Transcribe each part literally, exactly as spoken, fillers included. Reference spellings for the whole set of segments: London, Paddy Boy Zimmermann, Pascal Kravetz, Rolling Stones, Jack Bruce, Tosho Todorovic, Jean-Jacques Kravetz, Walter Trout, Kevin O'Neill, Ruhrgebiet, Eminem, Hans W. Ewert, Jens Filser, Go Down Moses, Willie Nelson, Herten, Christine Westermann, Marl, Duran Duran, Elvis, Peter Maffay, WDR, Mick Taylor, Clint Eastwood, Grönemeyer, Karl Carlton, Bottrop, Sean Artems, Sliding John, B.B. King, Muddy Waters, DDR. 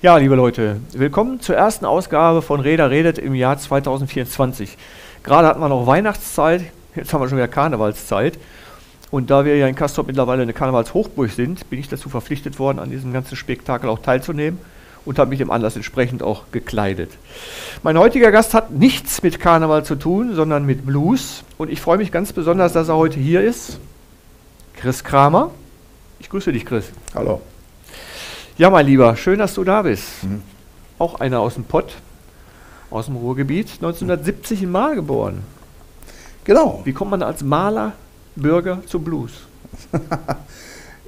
Ja, liebe Leute, willkommen zur ersten Ausgabe von Räder redet im Jahr zwanzig vierundzwanzig. Gerade hatten wir noch Weihnachtszeit, jetzt haben wir schon wieder Karnevalszeit. Und da wir ja in Castrop mittlerweile eine Karnevalshochburg sind, bin ich dazu verpflichtet worden, an diesem ganzen Spektakel auch teilzunehmen und habe mich dem Anlass entsprechend auch gekleidet. Mein heutiger Gast hat nichts mit Karneval zu tun, sondern mit Blues. Und ich freue mich ganz besonders, dass er heute hier ist. Chris Kramer. Ich grüße dich, Chris. Hallo. Ja, mein Lieber, schön, dass du da bist. Mhm. Auch einer aus dem Pott, aus dem Ruhrgebiet, neunzehnhundertsiebzig in Marl geboren. Genau. Wie kommt man als Maler, Bürger zum Blues?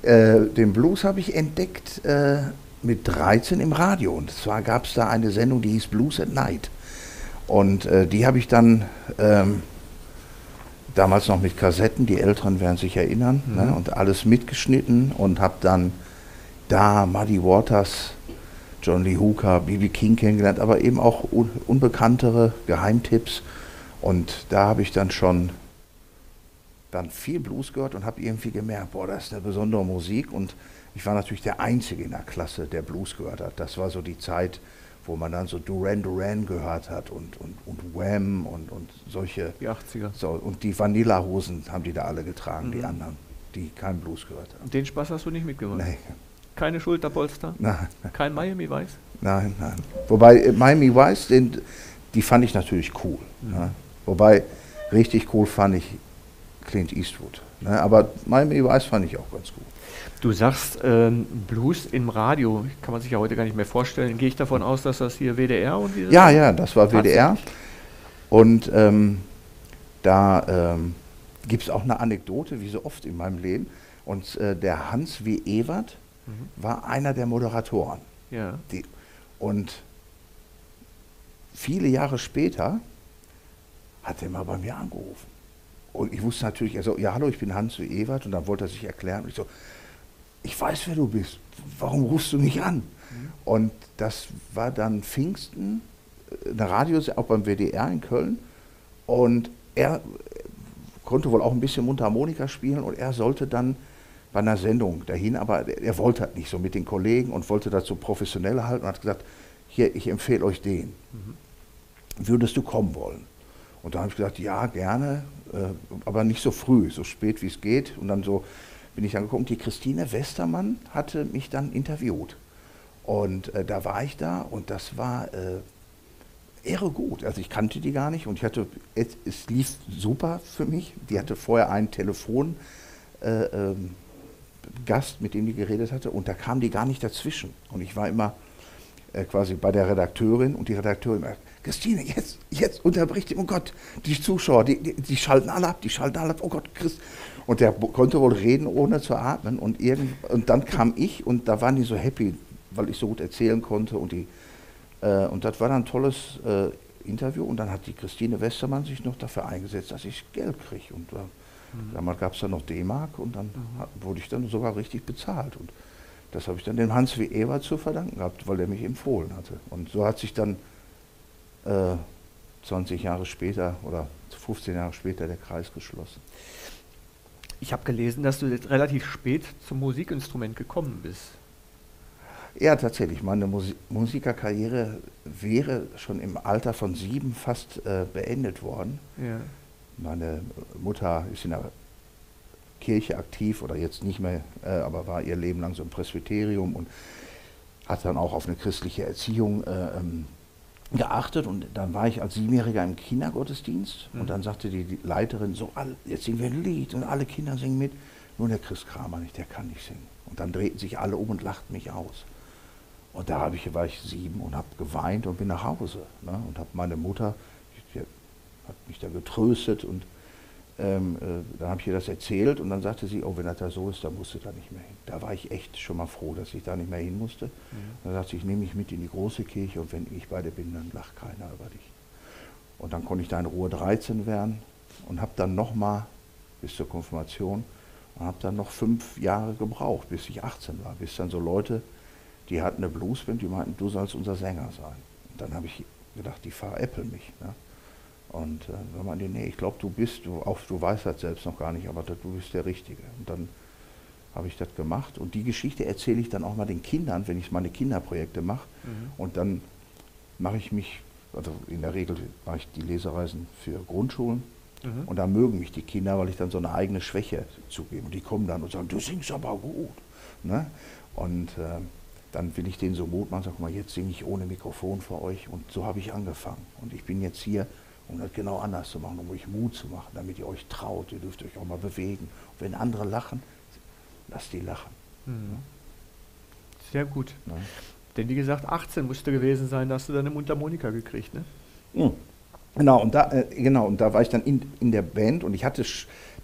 äh, den Blues habe ich entdeckt äh, mit dreizehn im Radio. Und zwar gab es da eine Sendung, die hieß Blues at Night. Und äh, die habe ich dann ähm, damals noch mit Kassetten, die Älteren werden sich erinnern, mhm. ne, und alles mitgeschnitten und habe dann da Muddy Waters, John Lee Hooker, B B. King kennengelernt, aber eben auch un unbekanntere Geheimtipps. Und da habe ich dann schon dann viel Blues gehört und habe irgendwie gemerkt, boah, das ist eine besondere Musik. Und ich war natürlich der Einzige in der Klasse, der Blues gehört hat. Das war so die Zeit, wo man dann so Duran Duran gehört hat und, und, und Wham und, und solche. Die achtziger. So, und die Vanillahosen haben die da alle getragen, mhm. die anderen, die keinen Blues gehört haben. Den Spaß hast du nicht mitgemacht? Nee. Keine Schulterpolster? Nein. Kein Miami Vice? Nein, nein. Wobei äh, Miami Vice, den, die fand ich natürlich cool. Mhm. Ne? Wobei richtig cool fand ich Clint Eastwood. Ne? Aber Miami Vice fand ich auch ganz gut. Du sagst ähm, Blues im Radio, kann man sich ja heute gar nicht mehr vorstellen. Gehe ich davon aus, dass das hier W D R und diese Ja, ja, das war W D R. Und ähm, da ähm, gibt es auch eine Anekdote, wie so oft in meinem Leben. Und äh, der Hans W. Ewert war einer der Moderatoren. Ja. Die, und viele Jahre später hat er mal bei mir angerufen. Und ich wusste natürlich, er so, ja hallo, ich bin Hans W. Ewert, und dann wollte er sich erklären. Und ich so, ich weiß, wer du bist, warum rufst du mich an? Mhm. Und das war dann Pfingsten, eine Radiosendung, auch beim W D R in Köln. Und er konnte wohl auch ein bisschen Mundharmonika spielen, und er sollte dann bei einer Sendung dahin, aber er wollte halt nicht so mit den Kollegen und wollte dazu professionell halten und hat gesagt, hier, ich empfehle euch den. Mhm. Würdest du kommen wollen? Und da habe ich gesagt, ja, gerne, äh, aber nicht so früh, so spät wie es geht. Und dann so bin ich angekommen. Die Christine Westermann hatte mich dann interviewt. Und äh, da war ich da, und das war äh, irre gut. Also ich kannte die gar nicht, und ich hatte, es, es lief super für mich. Die hatte vorher ein Telefon, äh, ähm, Gast, mit dem die geredet hatte, und da kam die gar nicht dazwischen. Und ich war immer äh, quasi bei der Redakteurin, und die Redakteurin sagt, Christine, jetzt, jetzt unterbricht die, oh Gott, die Zuschauer, die, die, die schalten alle ab, die schalten alle ab, oh Gott, Chris. Und der konnte wohl reden, ohne zu atmen. Und, irgend, und dann kam ich, und da waren die so happy, weil ich so gut erzählen konnte. Und, die, äh, und das war dann ein tolles äh, Interview, und dann hat die Christine Westermann sich noch dafür eingesetzt, dass ich Geld kriege. Und äh, Mhm. damals gab es dann noch D-Mark, und dann mhm. wurde ich dann sogar richtig bezahlt. Und das habe ich dann dem Hans W. Ewert zu verdanken gehabt, weil er mich empfohlen hatte. Und so hat sich dann äh, zwanzig Jahre später oder fünfzehn Jahre später der Kreis geschlossen. Ich habe gelesen, dass du jetzt relativ spät zum Musikinstrument gekommen bist. Ja, tatsächlich. Meine Musi- Musikerkarriere wäre schon im Alter von sieben fast äh, beendet worden. Ja. Meine Mutter ist in der Kirche aktiv, oder jetzt nicht mehr, äh, aber war ihr Leben lang so im Presbyterium und hat dann auch auf eine christliche Erziehung äh, ähm, geachtet. Und dann war ich als Siebenjähriger im Kindergottesdienst, mhm. und dann sagte die, die Leiterin so, all, jetzt singen wir ein Lied und alle Kinder singen mit, nur der Chris Kramer nicht, der kann nicht singen. Und dann drehten sich alle um und lachten mich aus. Und da hab ich, war ich sieben und habe geweint und bin nach Hause, ne, und habe meine Mutter, hat mich da getröstet, und ähm, äh, dann habe ich ihr das erzählt, und dann sagte sie, oh, wenn das da so ist, dann musst du da nicht mehr hin. Da war ich echt schon mal froh, dass ich da nicht mehr hin musste. Mhm. Dann sagte sie, ich nehme dich mit in die große Kirche, und wenn ich bei dir bin, dann lacht keiner über dich. Und dann konnte ich da in Ruhe dreizehn werden und habe dann nochmal bis zur Konfirmation, und habe dann noch fünf Jahre gebraucht, bis ich achtzehn war, bis dann so Leute, die hatten eine Bluesband, die meinten, du sollst unser Sänger sein. Und dann habe ich gedacht, die veräppeln mich, ne? Und dann äh, meinte, nee, ich glaube, du bist, du, auch, du weißt das selbst noch gar nicht, aber du bist der Richtige. Und dann habe ich das gemacht. Und die Geschichte erzähle ich dann auch mal den Kindern, wenn ich meine Kinderprojekte mache. Mhm. Und dann mache ich mich, also in der Regel mache ich die Lesereisen für Grundschulen. Mhm. Und da mögen mich die Kinder, weil ich dann so eine eigene Schwäche zugebe. Und die kommen dann und sagen, du singst aber gut. Ne? Und äh, dann will ich denen so Mut machen, sag mal, jetzt singe ich ohne Mikrofon für euch. Und so habe ich angefangen. Und ich bin jetzt hier, um das genau anders zu machen, um euch Mut zu machen, damit ihr euch traut, ihr dürft euch auch mal bewegen. Und wenn andere lachen, lasst die lachen. Mhm. Ne? Sehr gut. Ne? Denn wie gesagt, achtzehn musste gewesen sein, da hast du deine Mundharmonika gekriegt, ne? Mhm. Genau, und da, äh, genau, und da war ich dann in, in der Band und ich hatte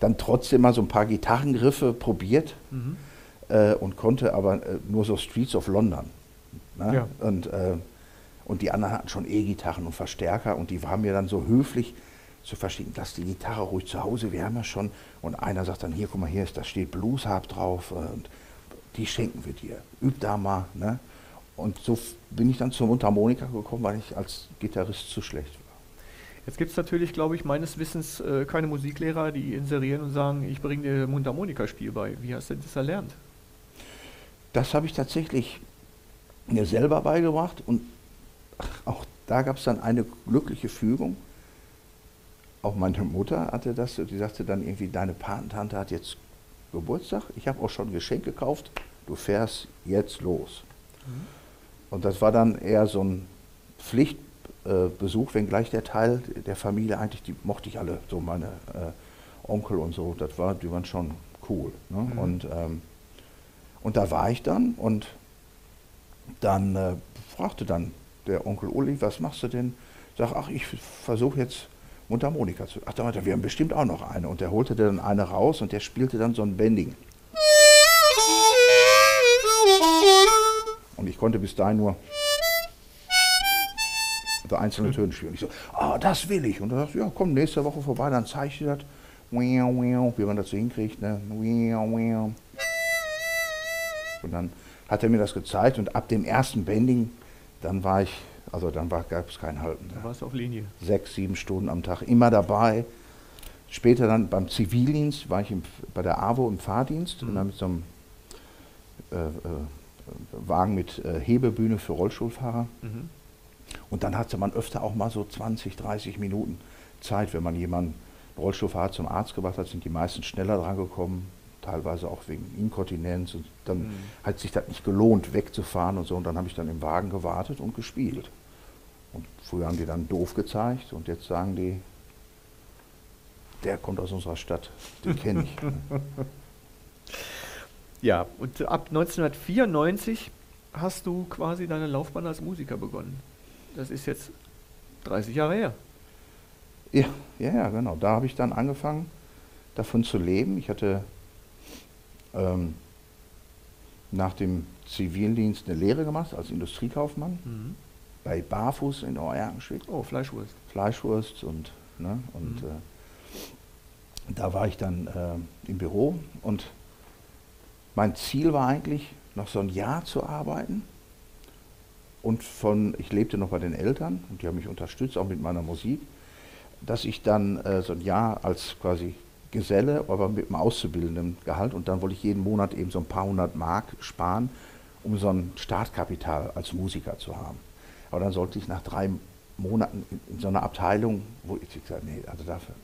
dann trotzdem mal so ein paar Gitarrengriffe probiert. Mhm. Äh, und konnte aber äh, nur so Streets of London. Ne? Ja. Und, äh, und die anderen hatten schon E-Gitarren und Verstärker und die waren mir dann so höflich zu verstehen, lass die Gitarre ruhig zu Hause, wir haben ja schon. Und einer sagt dann, hier, guck mal, hier ist, da steht Blues Harp drauf äh, und die schenken wir dir, üb da mal. Ne? Und so bin ich dann zur Mundharmonika gekommen, weil ich als Gitarrist zu schlecht war. Jetzt gibt es natürlich, glaube ich, meines Wissens äh, keine Musiklehrer, die inserieren und sagen, ich bringe dir Mundharmonikaspiel bei. Wie hast du denn das erlernt? Das habe ich tatsächlich mir selber beigebracht und auch da gab es dann eine glückliche Fügung. Auch meine Mutter hatte das, die sagte dann irgendwie, deine Patentante hat jetzt Geburtstag, ich habe auch schon ein Geschenk gekauft, du fährst jetzt los. Mhm. Und das war dann eher so ein Pflichtbesuch, äh, wenngleich der Teil der Familie eigentlich, die mochte ich alle, so meine äh, Onkel und so, das war, die waren schon cool. Ne? Mhm. Und, ähm, Und da war ich dann und dann äh, fragte dann der Onkel Uli, was machst du denn? Sag, ach, ich versuche jetzt Mundharmonika zu. Ach, da meinte er, wir haben bestimmt auch noch eine. Und der holte dann eine raus und der spielte dann so ein Bending. Und ich konnte bis dahin nur so einzelne Töne spielen. Ich so, ah, das will ich. Und er sagt, ja, komm, nächste Woche vorbei, dann zeige ich dir das. Wie man das so hinkriegt, ne? Und dann hat er mir das gezeigt und ab dem ersten Bending, dann war ich, also dann gab es kein Halten. Da war es auf Linie. Sechs, sieben Stunden am Tag, immer dabei. Später dann beim Zivildienst war ich im, bei der AWO im Fahrdienst, mhm, und dann mit so einem äh, äh, Wagen mit äh, Hebebühne für Rollstuhlfahrer. Mhm. Und dann hatte man öfter auch mal so zwanzig, dreißig Minuten Zeit, wenn man jemanden Rollstuhlfahrer zum Arzt gebracht hat, sind die meisten schneller dran gekommen. Teilweise auch wegen Inkontinenz und dann, mhm, hat sich das nicht gelohnt, wegzufahren und so. Und dann habe ich dann im Wagen gewartet und gespielt. Und früher haben die dann doof gezeigt und jetzt sagen die, der kommt aus unserer Stadt, den kenne ich. Ja, und ab neunzehnhundertvierundneunzig hast du quasi deine Laufbahn als Musiker begonnen. Das ist jetzt dreißig Jahre her. Ja, ja, ja, genau. Da habe ich dann angefangen, davon zu leben. Ich hatte nach dem Zivildienst eine Lehre gemacht als Industriekaufmann, mhm, bei Barfuß in Oeranger Schweik. Oh, Fleischwurst. Fleischwurst und, ne, und mhm, äh, da war ich dann äh, im Büro und mein Ziel war eigentlich, noch so ein Jahr zu arbeiten und von, ich lebte noch bei den Eltern und die haben mich unterstützt, auch mit meiner Musik, dass ich dann äh, so ein Jahr als quasi Geselle, aber mit einem auszubildenden Gehalt und dann wollte ich jeden Monat eben so ein paar hundert Mark sparen, um so ein Startkapital als Musiker zu haben. Aber dann sollte ich nach drei Monaten in so einer Abteilung, wo ich gesagt habe, nee, also dafür,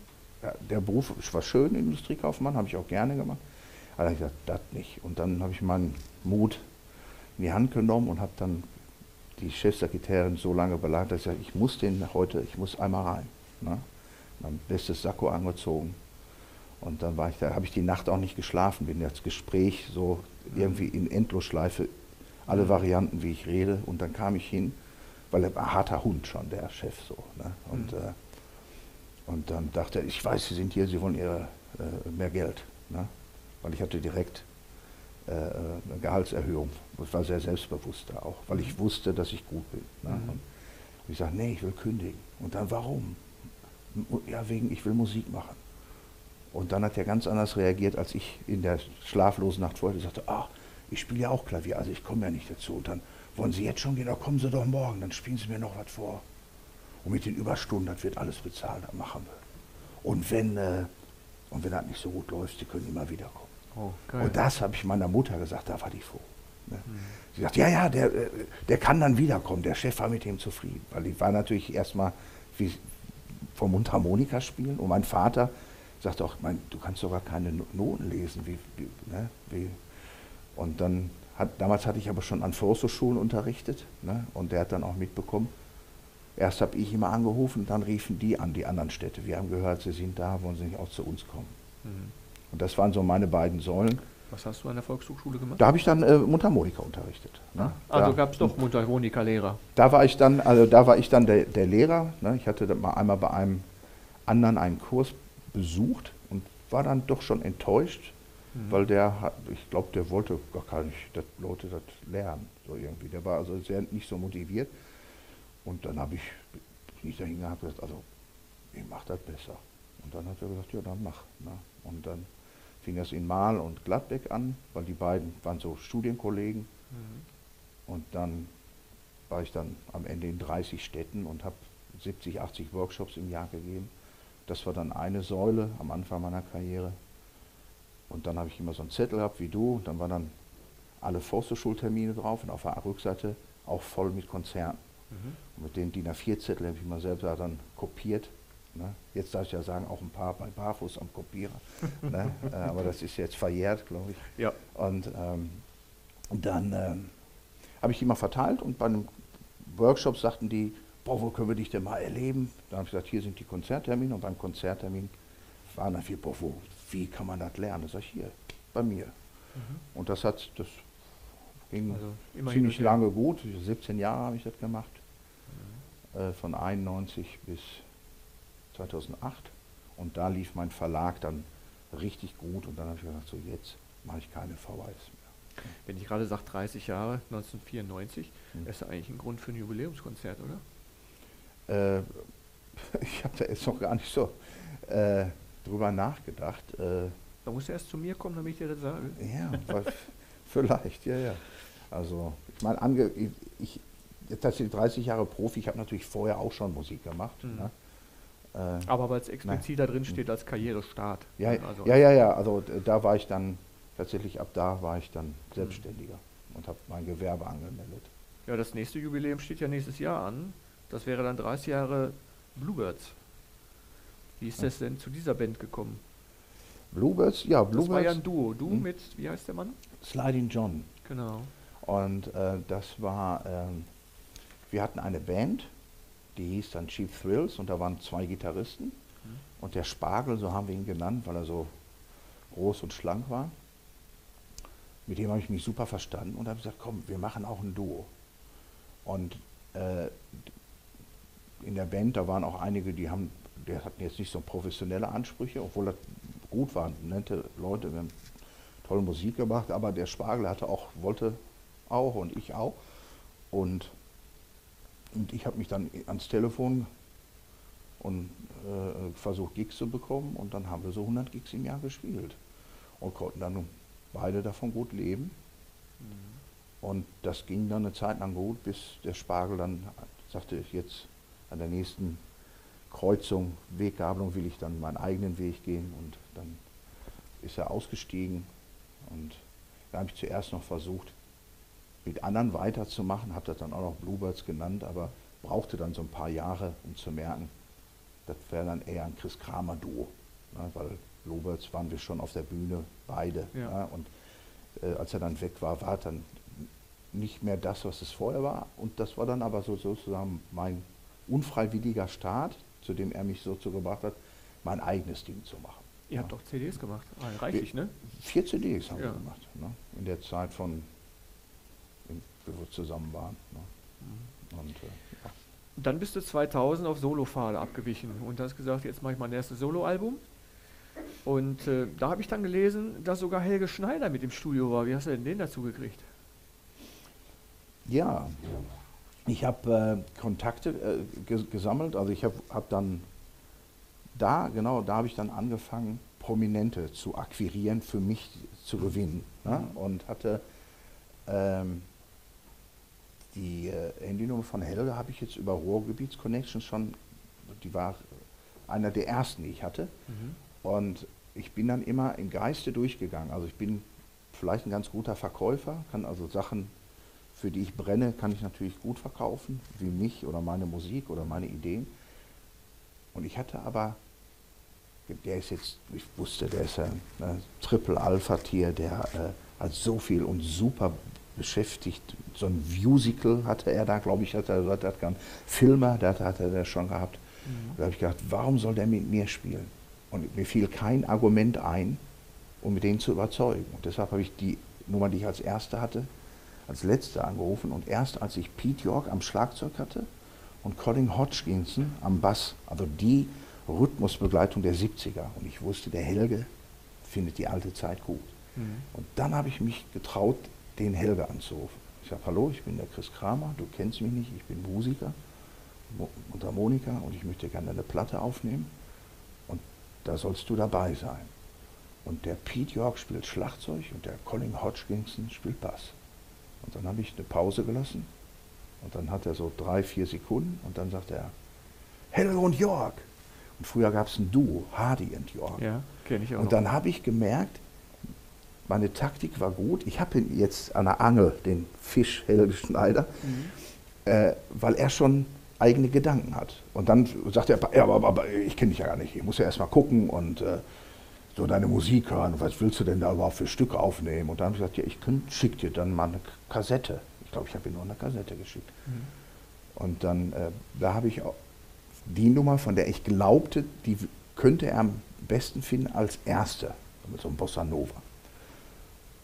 ja, der Beruf war schön, Industriekaufmann, habe ich auch gerne gemacht, aber dann habe ich gesagt, das nicht. Und dann habe ich meinen Mut in die Hand genommen und habe dann die Chefsekretärin so lange belagert, dass ich gesagt, ich muss den heute, ich muss einmal rein. Ne? Mein bestes Sakko angezogen. Und dann war ich da, habe ich die Nacht auch nicht geschlafen, bin das Gespräch so irgendwie in Endlosschleife, alle Varianten, wie ich rede. Und dann kam ich hin, weil er war ein harter Hund schon, der Chef so. Ne? Und, mhm, äh, und dann dachte er, ich weiß, Sie sind hier, Sie wollen Ihre, äh, mehr Geld. Ne? Weil ich hatte direkt äh, eine Gehaltserhöhung. Ich war sehr selbstbewusst da auch, weil ich wusste, dass ich gut bin. Ne? Mhm. Und ich sagte, nee, ich will kündigen. Und dann, warum? Ja, wegen, ich will Musik machen. Und dann hat er ganz anders reagiert, als ich in der schlaflosen Nacht vorher sagte, ach, ich spiele ja auch Klavier, also ich komme ja nicht dazu. Und dann, wollen Sie jetzt schon gehen, dann kommen Sie doch morgen, dann spielen Sie mir noch was vor. Und mit den Überstunden, das wird alles bezahlt, das machen wir. Und wenn, äh, und wenn das nicht so gut läuft, Sie können immer wiederkommen. Oh, geil. Und das habe ich meiner Mutter gesagt, da war die froh. Ne? Mhm. Sie sagt, ja, ja, der, der kann dann wiederkommen, der Chef war mit ihm zufrieden. Weil ich war natürlich erstmal vom Mundharmonika spielen und mein Vater sagt auch, mein, du kannst sogar keine Noten lesen. Wie, ne? Wie. Und dann, hat, damals hatte ich aber schon an Försterschulen unterrichtet, ne? Und der hat dann auch mitbekommen, erst habe ich immer angerufen, dann riefen die an, die anderen Städte. Wir haben gehört, sie sind da, wollen sie nicht auch zu uns kommen. Mhm. Und das waren so meine beiden Säulen. Was hast du an der Volkshochschule gemacht? Da habe ich dann äh, Mundharmonika unterrichtet. Ne? Ah, also gab es doch Mundharmonika-Lehrer. Da war ich dann, also da war ich dann der, der Lehrer. Ne? Ich hatte dann mal einmal bei einem anderen einen Kurs besucht und war dann doch schon enttäuscht, mhm. weil der, hat, ich glaube, der wollte gar, gar nicht, dass Leute das lernen. So irgendwie. Der war also sehr, nicht so motiviert. Und dann habe ich nicht dahin gehabt, gesagt, also ich mache das besser. Und dann hat er gesagt, ja, dann mach. Ne? Und dann fing das in Marl und Gladbeck an, weil die beiden waren so Studienkollegen. Mhm. Und dann war ich dann am Ende in dreißig Städten und habe siebzig, achtzig Workshops im Jahr gegeben. Das war dann eine Säule am Anfang meiner Karriere. Und dann habe ich immer so einen Zettel gehabt wie du. Und dann waren dann alle Forsthochschultermine drauf und auf der Rückseite auch voll mit Konzerten. Mhm. Und mit den D I N A vier Zettel habe ich mal selber dann kopiert. Ne? Jetzt darf ich ja sagen, auch ein paar bei Barfuß am Kopierer. Ne? äh, aber das ist jetzt verjährt, glaube ich. Ja. Und ähm, dann ähm, habe ich die mal verteilt und bei einem Workshop sagten die, boah, wo können wir dich denn mal erleben? Dann habe ich gesagt, hier sind die Konzerttermine. Und beim Konzerttermin waren dann viel, boah, wo, wie kann man das lernen? Das sage ich, hier, bei mir. Mhm. Und das hat, das ging also ziemlich lange gut. siebzehn Jahre habe ich das gemacht. Mhm. Äh, von einundneunzig bis zweitausendacht, und da lief mein Verlag dann richtig gut und dann habe ich gedacht, so jetzt mache ich keine V Hs mehr. Wenn ich gerade sage dreißig Jahre, neunzehnhundertvierundneunzig, hm. ist das eigentlich ein Grund für ein Jubiläumskonzert, oder? Äh, ich habe da jetzt noch gar nicht so äh, drüber nachgedacht. Äh, da musst du erst zu mir kommen, damit ich dir das sage. Ja, vielleicht, ja, ja. Also ich meine, ich, jetzt das sind dreißig Jahre Profi, ich habe natürlich vorher auch schon Musik gemacht. Hm. Ne? Aber weil es explizit nein. da drin steht als Karrierestart. Ja, also ja, ja, ja, also da war ich dann, tatsächlich ab da war ich dann Selbstständiger mhm. und habe mein Gewerbe angemeldet. Ja, das nächste Jubiläum steht ja nächstes Jahr an. Das wäre dann dreißig Jahre Bluebirds. Wie ist das denn zu dieser Band gekommen? Bluebirds, ja, Bluebirds. Das war ja ein Duo. Du mhm. mit, wie heißt der Mann? Sliding John. Genau. Und äh, das war, ähm, wir hatten eine Band, die hieß dann Cheap Thrills und da waren zwei Gitarristen mhm. und der Spargel, so haben wir ihn genannt, weil er so groß und schlank war. Mit dem habe ich mich super verstanden und habe gesagt, komm, wir machen auch ein Duo. Und äh, in der Band, da waren auch einige, die haben, die hatten jetzt nicht so professionelle Ansprüche, obwohl das gut waren, nette Leute, wir haben tolle Musik gemacht, aber der Spargel hatte auch, wollte auch und ich auch. Und Und ich habe mich dann ans Telefon und äh, versucht, Gigs zu bekommen. Und dann haben wir so hundert Gigs im Jahr gespielt und konnten dann beide davon gut leben. Mhm. Und das ging dann eine Zeit lang gut, bis der Spargel dann sagte, jetzt an der nächsten Kreuzung, Weggabelung will ich dann meinen eigenen Weg gehen. Und dann ist er ausgestiegen. Und da habe ich zuerst noch versucht, mit anderen weiterzumachen, habe das dann auch noch Bluebirds genannt, aber brauchte dann so ein paar Jahre, um zu merken, das wäre dann eher ein Chris Kramer Duo, ne, weil Bluebirds waren wir schon auf der Bühne, beide. Ja. Ne, und äh, als er dann weg war, war dann nicht mehr das, was es vorher war. Und das war dann aber so, sozusagen mein unfreiwilliger Start, zu dem er mich so zugebracht hat, mein eigenes Ding zu machen. Ihr ja. habt doch C Ds gemacht, ah, reichlich, wir, ne? Vier C Ds haben ja. wir gemacht, ne, in der Zeit von wir zusammen waren. Ne? Mhm. Und, äh, ja. Dann bist du zweitausend auf Solopfade abgewichen und hast gesagt, jetzt mache ich mein erstes Soloalbum. Und äh, da habe ich dann gelesen, dass sogar Helge Schneider mit im Studio war. Wie hast du denn den dazu gekriegt? Ja, ich habe äh, Kontakte äh, ges gesammelt. Also ich habe hab dann da, genau, da habe ich dann angefangen, Prominente zu akquirieren, für mich zu gewinnen. Mhm. Ne? Und hatte ähm, die äh, Handynummer von Helge habe ich jetzt über Ruhrgebiets Connections schon, die war einer der ersten, die ich hatte. Mhm. Und ich bin dann immer im Geiste durchgegangen. Also ich bin vielleicht ein ganz guter Verkäufer, kann also Sachen, für die ich brenne, kann ich natürlich gut verkaufen, wie mich oder meine Musik oder meine Ideen. Und ich hatte aber, der ist jetzt, ich wusste, der ist ein äh, Triple-Alpha-Tier, der äh, hat so viel und super beschäftigt. So ein Musical hatte er da, glaube ich, hat er, hat er einen Filmer, da hat er das schon gehabt. Mhm. Da habe ich gedacht, warum soll der mit mir spielen? Und mir fiel kein Argument ein, um mit denen zu überzeugen. Und deshalb habe ich die Nummer, die ich als erste hatte, als letzte angerufen. Und erst als ich Pete York am Schlagzeug hatte und Colin Hodgkinson am Bass, also die Rhythmusbegleitung der siebziger. Und ich wusste, der Helge findet die alte Zeit gut. Mhm. Und dann habe ich mich getraut, den Helge anzurufen. Ich sage, hallo, ich bin der Chris Kramer, du kennst mich nicht, ich bin Musiker und Harmoniker und ich möchte gerne eine Platte aufnehmen. Und da sollst du dabei sein. Und der Pete York spielt Schlagzeug und der Colin Hodgkinson spielt Bass. Und dann habe ich eine Pause gelassen und dann hat er so drei, vier Sekunden und dann sagt er, Helge und York. Und früher gab es ein Duo, Hardy und York. Ja, kenn ich auch. Und dann habe ich gemerkt, meine Taktik war gut. Ich habe ihn jetzt an der Angel, den Fisch Helge Schneider, mhm. äh, weil er schon eigene Gedanken hat. Und dann sagt er, ja, aber, aber ich kenne dich ja gar nicht, ich muss ja erstmal gucken und äh, so deine Musik hören, was willst du denn da überhaupt für Stücke aufnehmen? Und dann habe ich gesagt, ja, ich schicke dir dann mal eine Kassette. Ich glaube, ich habe ihm nur eine Kassette geschickt. Mhm. Und dann, äh, da habe ich auch die Nummer, von der ich glaubte, die könnte er am besten finden als erste, mit so einem Bossa Nova.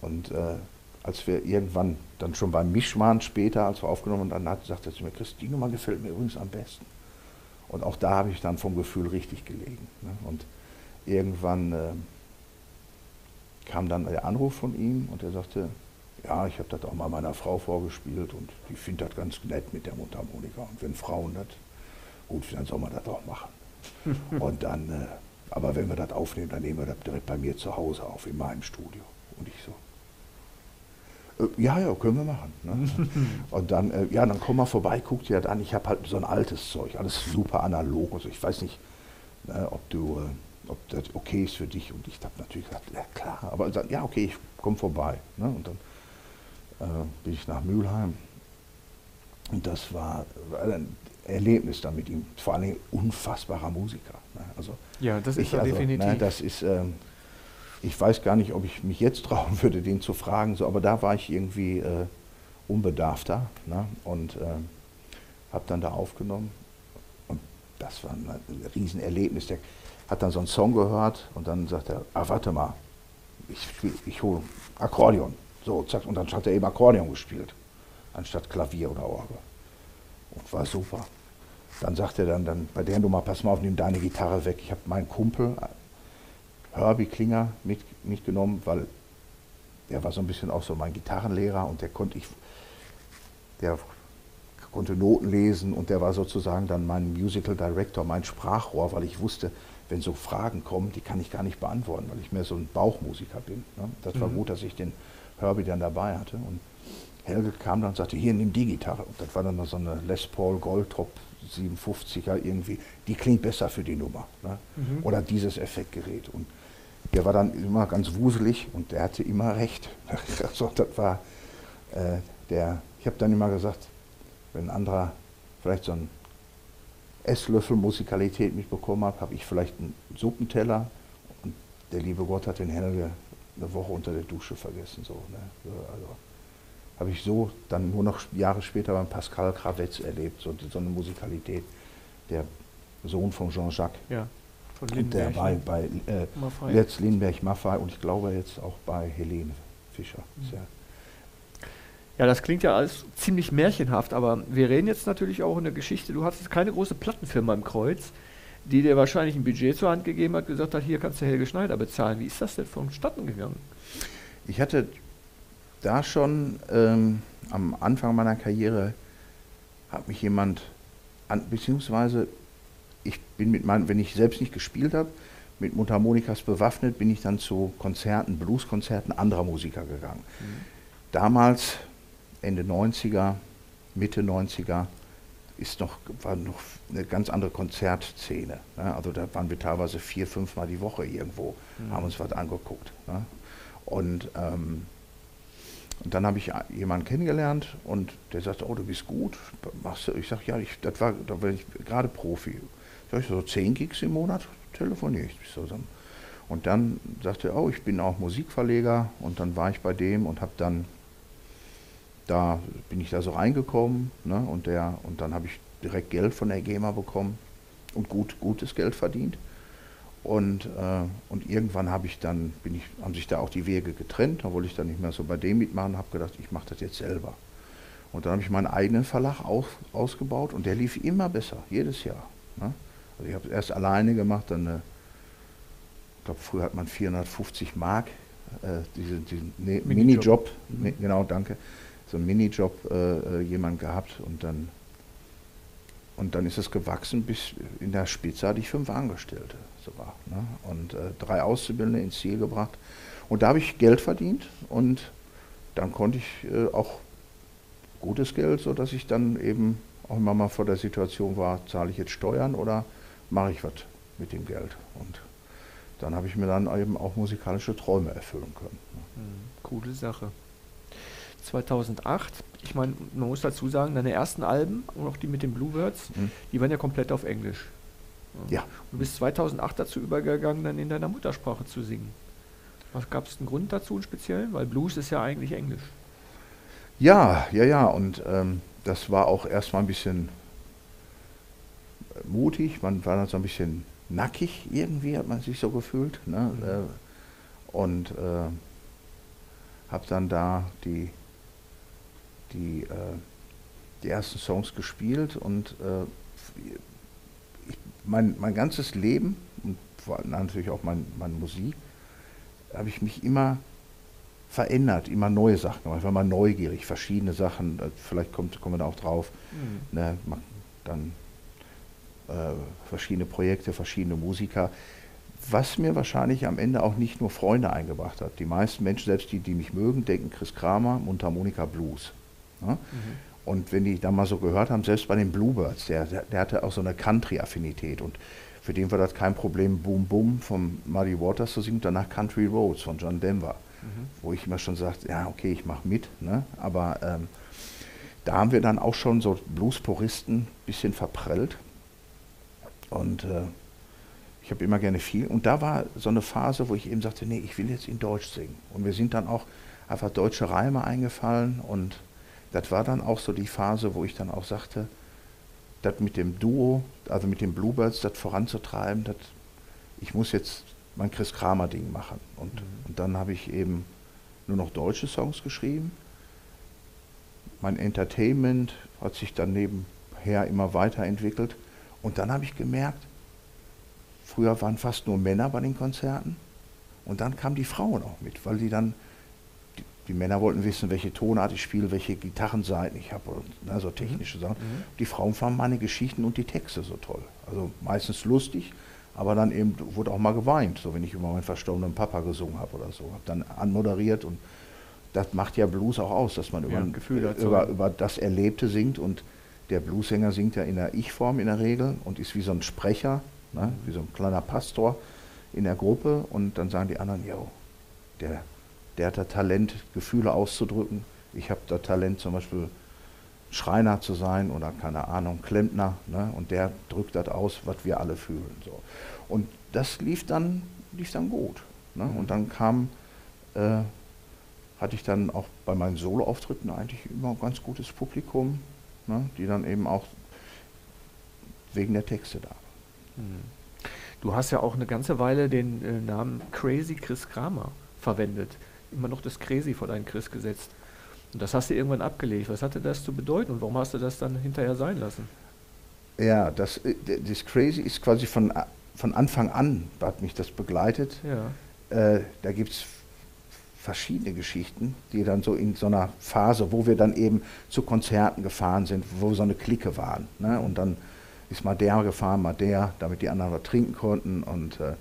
Und äh, als wir irgendwann dann schon beim Misch waren, später, als wir aufgenommen haben, dann sagte er zu mir, Chris, die Nummer gefällt mir übrigens am besten. Und auch da habe ich dann vom Gefühl richtig gelegen. Ne? Und irgendwann äh, kam dann der Anruf von ihm und er sagte, ja, ich habe das auch mal meiner Frau vorgespielt und die findet das ganz nett mit der Mundharmonika. Und wenn Frauen das, gut, dann soll man das auch machen. Und dann, äh, aber wenn wir das aufnehmen, dann nehmen wir das direkt bei mir zu Hause auf, in meinem Studio. Und ich so, äh, ja, ja, können wir machen. Ne? Und dann, äh, ja, dann komm mal vorbei, guck dir das an. Ich habe halt so ein altes Zeug, alles super analog. Also ich weiß nicht, äh, ob du, äh, ob das okay ist für dich. Und ich habe natürlich gesagt, ja klar, aber dann, ja okay, ich komme vorbei. Ne? Und dann äh, bin ich nach Mülheim. Und das war ein Erlebnis dann mit ihm. Vor allem unfassbarer Musiker. Ne? Also ja, das ich, ist ja also, definitiv. Ne, das ist, ähm, ich weiß gar nicht, ob ich mich jetzt trauen würde, den zu fragen, so, aber da war ich irgendwie äh, unbedarfter, ne? Und äh, habe dann da aufgenommen und das war ein, ein Riesenerlebnis. Der hat dann so einen Song gehört und dann sagt er, ah, warte mal, ich, spiel, ich hole Akkordeon. So, zack, und dann hat er eben Akkordeon gespielt, anstatt Klavier oder Orgel. Und war super. Dann sagt er dann, dann bei der Nummer, pass mal auf, nimm deine Gitarre weg, ich habe meinen Kumpel Herbie Klinger mit, mitgenommen, weil der war so ein bisschen auch so mein Gitarrenlehrer und der konnte ich, der konnte Noten lesen und der war sozusagen dann mein Musical Director, mein Sprachrohr, weil ich wusste, wenn so Fragen kommen, die kann ich gar nicht beantworten, weil ich mehr so ein Bauchmusiker bin. Ne? Das mhm. war gut, dass ich den Herbie dann dabei hatte und Helge kam dann und sagte, hier, nimm die Gitarre. Und das war dann so eine Les Paul Goldtop siebenundfünfziger irgendwie, die klingt besser für die Nummer. Ne? Mhm. Oder dieses Effektgerät. Und der war dann immer ganz wuselig und der hatte immer recht. Also das war äh, der, ich habe dann immer gesagt, wenn ein anderer vielleicht so einen Esslöffel Musikalität mitbekommen hat, habe ich vielleicht einen Suppenteller und der liebe Gott hat den Helge eine Woche unter der Dusche vergessen. So, ne? Also habe ich so dann nur noch Jahre später beim Pascal Kravetz erlebt, so, so eine Musikalität, der Sohn von Jean-Jacques. Ja. Von Lindenberg, der war bei äh, Maffay. Jetzt Lindenberg Maffay und ich glaube jetzt auch bei Helene Fischer. Mhm. Ja. Ja, das klingt ja alles ziemlich märchenhaft, aber wir reden jetzt natürlich auch in der Geschichte. Du hattest keine große Plattenfirma im Kreuz, die dir wahrscheinlich ein Budget zur Hand gegeben hat, gesagt hat, hier kannst du Helge Schneider bezahlen. Wie ist das denn vonstatten gegangen? Ich hatte da schon ähm, am Anfang meiner Karriere hat mich jemand, an, beziehungsweise ich bin mit meinen, wenn ich selbst nicht gespielt habe, mit Mundharmonikas bewaffnet, bin ich dann zu Konzerten, Blueskonzerten anderer Musiker gegangen. Mhm. Damals, Ende neunziger, Mitte neunziger, ist noch, war noch eine ganz andere Konzertszene. Ne? Also da waren wir teilweise vier, fünfmal die Woche irgendwo, mhm. haben uns was angeguckt. Ne? Und, ähm, und dann habe ich jemanden kennengelernt und der sagt, oh, du bist gut, machst du? Ich sage, ja, ich, das war, da war ich gerade Profi. Sag ich, so zehn Gigs im Monat telefoniere ich zusammen. Und dann sagte er, oh, ich bin auch Musikverleger, und dann war ich bei dem und habe dann da bin ich da so reingekommen, ne, und der und dann habe ich direkt Geld von der GEMA bekommen und gut gutes Geld verdient, und äh, und irgendwann habe ich dann bin ich haben sich da auch die Wege getrennt, da wollte ich dann nicht mehr so bei dem mitmachen, habe gedacht, ich mache das jetzt selber, und dann habe ich meinen eigenen Verlag aus, ausgebaut und der lief immer besser jedes Jahr, ne? Also ich habe es erst alleine gemacht, dann eine, ich glaube früher hat man vierhundertfünfzig Mark äh, diesen, diesen nee, Minijob, Minijob mhm. genau danke so einen Minijob äh, jemand gehabt, und dann und dann ist es gewachsen, bis in der Spitze hatte ich fünf Angestellte sogar, ne? Und äh, drei Auszubildende ins Ziel gebracht, und da habe ich Geld verdient, und dann konnte ich äh, auch gutes Geld, so dass ich dann eben auch immer mal vor der Situation war, zahle ich jetzt Steuern oder mache ich was mit dem Geld, und dann habe ich mir dann eben auch musikalische Träume erfüllen können. Ne? Coole Sache. zweitausendacht, ich meine, man muss dazu sagen, deine ersten Alben, und auch die mit den Bluebirds, mhm. die waren ja komplett auf Englisch. Ja. Du bist zweitausendacht dazu übergegangen, dann in deiner Muttersprache zu singen. Was gab es einen Grund dazu, einen speziellen? Weil Blues ist ja eigentlich Englisch. Ja, ja, ja, und ähm, das war auch erstmal ein bisschen mutig, man war dann so ein bisschen nackig irgendwie, hat man sich so gefühlt, ne? Mhm. Und äh, habe dann da die Die, äh, die ersten Songs gespielt, und äh, ich, mein, mein ganzes Leben und vor allem natürlich auch mein, meine Musik, habe ich mich immer verändert, immer neue Sachen gemacht. Ich war mal neugierig, verschiedene Sachen, äh, vielleicht kommt, kommen wir da auch drauf, mhm. ne, man, dann äh, verschiedene Projekte, verschiedene Musiker, was mir wahrscheinlich am Ende auch nicht nur Freunde eingebracht hat. Die meisten Menschen, selbst die, die mich mögen, denken Chris Kramer, Mundharmonika Blues. Ja? Mhm. Und wenn die da mal so gehört haben, selbst bei den Bluebirds, der, der, der hatte auch so eine Country-Affinität, und für den war das kein Problem, Boom Boom von Muddy Waters zu singen, danach Country Roads von John Denver, mhm. wo ich immer schon sagte, ja okay, ich mache mit, ne? Aber ähm, da haben wir dann auch schon so Blues-Puristen ein bisschen verprellt, und äh, ich habe immer gerne viel, und da war so eine Phase, wo ich eben sagte, nee, ich will jetzt in Deutsch singen, und wir sind dann auch einfach deutsche Reime eingefallen, und das war dann auch so die Phase, wo ich dann auch sagte, das mit dem Duo, also mit den Bluebirds, das voranzutreiben, dat, ich muss jetzt mein Chris Kramer-Ding machen. Und, mhm. und dann habe ich eben nur noch deutsche Songs geschrieben. Mein Entertainment hat sich dann nebenher immer weiterentwickelt. Und dann habe ich gemerkt, früher waren fast nur Männer bei den Konzerten. Und dann kamen die Frauen auch mit, weil die dann... Die Männer wollten wissen, welche Tonart ich spiele, welche Gitarrenseiten ich habe, ne, so technische Sachen. Mhm. Die Frauen fanden meine Geschichten und die Texte so toll. Also meistens lustig, aber dann eben wurde auch mal geweint, so wenn ich über meinen verstorbenen Papa gesungen habe oder so. Habe dann anmoderiert, und das macht ja Blues auch aus, dass man über, ja, ein Gefühl hat, über, über das Erlebte singt, und der Bluesänger singt ja in der Ich-Form in der Regel und ist wie so ein Sprecher, ne, mhm. wie so ein kleiner Pastor in der Gruppe, und dann sagen die anderen, yo, der... Der hat das Talent, Gefühle auszudrücken. Ich habe das Talent, zum Beispiel Schreiner zu sein oder, keine Ahnung, Klempner. Ne? Und der drückt das aus, was wir alle fühlen. So. Und das lief dann, lief dann gut. Ne? Mhm. Und dann kam, äh, hatte ich dann auch bei meinen Solo-Auftritten eigentlich immer ein ganz gutes Publikum, ne? Die dann eben auch wegen der Texte da waren. Mhm. Du hast ja auch eine ganze Weile den äh, Namen Crazy Chris Kramer verwendet. Immer noch das Crazy vor deinen Chris gesetzt. Und das hast du irgendwann abgelegt. Was hatte das zu bedeuten und warum hast du das dann hinterher sein lassen? Ja, das, das Crazy ist quasi von, von Anfang an, hat mich das begleitet. Ja. Äh, da gibt es verschiedene Geschichten, die dann so in so einer Phase, wo wir dann eben zu Konzerten gefahren sind, wo so eine Clique waren. Ne? Und dann ist mal der gefahren, mal der, damit die anderen was trinken konnten. Und äh,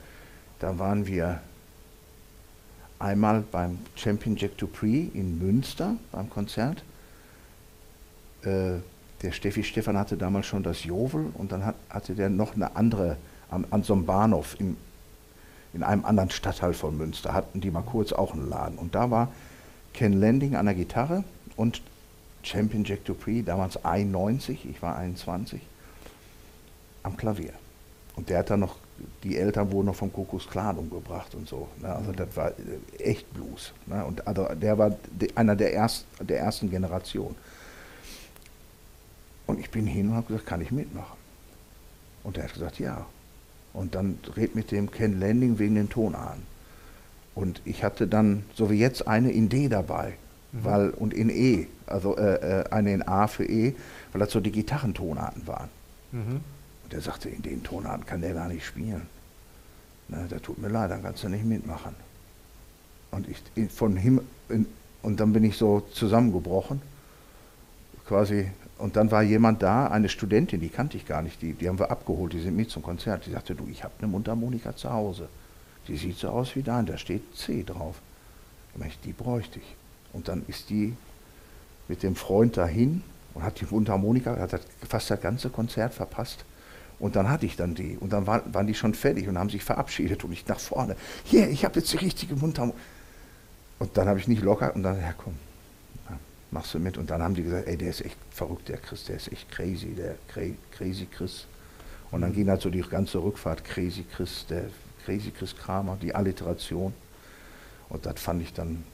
da waren wir einmal beim Champion Jack Dupree in Münster, beim Konzert. Äh, der Steffi Stefan hatte damals schon das Jovel und dann hat, hatte der noch eine andere an, an so einem Bahnhof im, in einem anderen Stadtteil von Münster, hatten die mal kurz auch einen Laden. Und da war Ken Lending an der Gitarre und Champion Jack Dupree, damals einundneunzig, ich war einundzwanzig, am Klavier. Und der hat dann noch, die Eltern wurden noch vom Kuckucks Klan umgebracht und so. Ne? Also mhm. das war echt Blues. Ne? Und also der war de, einer der, erst, der ersten Generation. Und ich bin hin und habe gesagt, kann ich mitmachen? Und der hat gesagt, ja. Und dann red mit dem Ken Lending wegen den Ton an. Und ich hatte dann, so wie jetzt, eine in D dabei. Mhm. Weil, und in E, also äh, eine in A für E, weil das so die Gitarrentonarten waren. Mhm. Und der sagte, in den Tonarten kann der gar nicht spielen. Na, das tut mir leid, dann kannst du nicht mitmachen. Und, ich, in, von him, in, und dann bin ich so zusammengebrochen, quasi. Und dann war jemand da, eine Studentin, die kannte ich gar nicht, die, die haben wir abgeholt, die sind mit zum Konzert. Die sagte, du, ich habe eine Mundharmonika zu Hause. Die sieht so aus wie dein, da steht C drauf. Ich meine, die bräuchte ich. Und dann ist die mit dem Freund dahin und hat die Mundharmonika, hat fast das ganze Konzert verpasst. Und dann hatte ich dann die. Und dann war, waren die schon fertig und haben sich verabschiedet und ich nach vorne. Hier, yeah, ich habe jetzt die richtige Mundharmonika. Und dann habe ich nicht locker und dann, ja komm. Machst du mit? Und dann haben die gesagt, ey, der ist echt verrückt, der Chris, der ist echt crazy, der Cra Crazy Chris. Und dann ging halt so die ganze Rückfahrt, Crazy Chris, der Crazy Chris Kramer, die Alliteration. Und das fand ich dann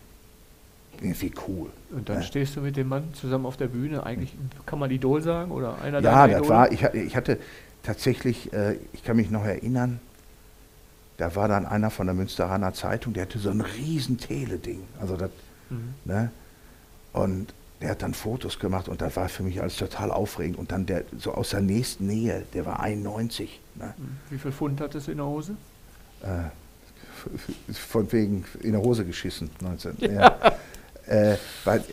irgendwie cool. Und dann ja. stehst du mit dem Mann zusammen auf der Bühne, eigentlich kann man Idol sagen oder einer der Ja, das Idole? War, ich, ich hatte tatsächlich, äh, ich kann mich noch erinnern, da war dann einer von der Münsteraner Zeitung, der hatte so ein riesen Teleding, also das, mhm. ne? Und der hat dann Fotos gemacht und das war für mich alles total aufregend. Und dann der so aus der nächsten Nähe, der war einundneunzig. Ne? Wie viel Pfund hattest du in der Hose? Äh, von wegen in der Hose geschissen. neunzehn Ja. Ja. Äh, weil,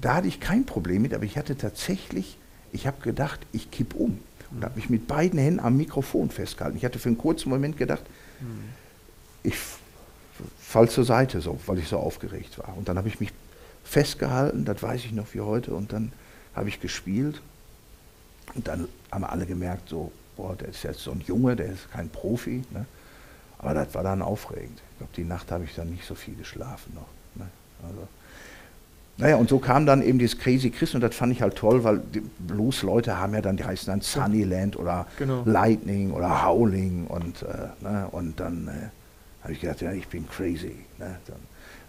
da hatte ich kein Problem mit, aber ich hatte tatsächlich, ich habe gedacht, ich kipp um. Und mhm. habe mich mit beiden Händen am Mikrofon festgehalten. Ich hatte für einen kurzen Moment gedacht, mhm. ich fall zur Seite, so, weil ich so aufgeregt war. Und dann habe ich mich festgehalten, das weiß ich noch wie heute, und dann habe ich gespielt und dann haben alle gemerkt, so, boah, der ist jetzt so ein Junge, der ist kein Profi, ne? Aber das war dann aufregend. Ich glaube, die Nacht habe ich dann nicht so viel geschlafen noch. Ne? Also, naja, und so kam dann eben dieses Crazy Chris und das fand ich halt toll, weil die Blues-Leute haben ja dann, die heißen dann Sunnyland oder genau. Lightning oder Howling und, äh, ne? Und dann äh, habe ich gedacht, ja, ich bin crazy. Ne? Dann,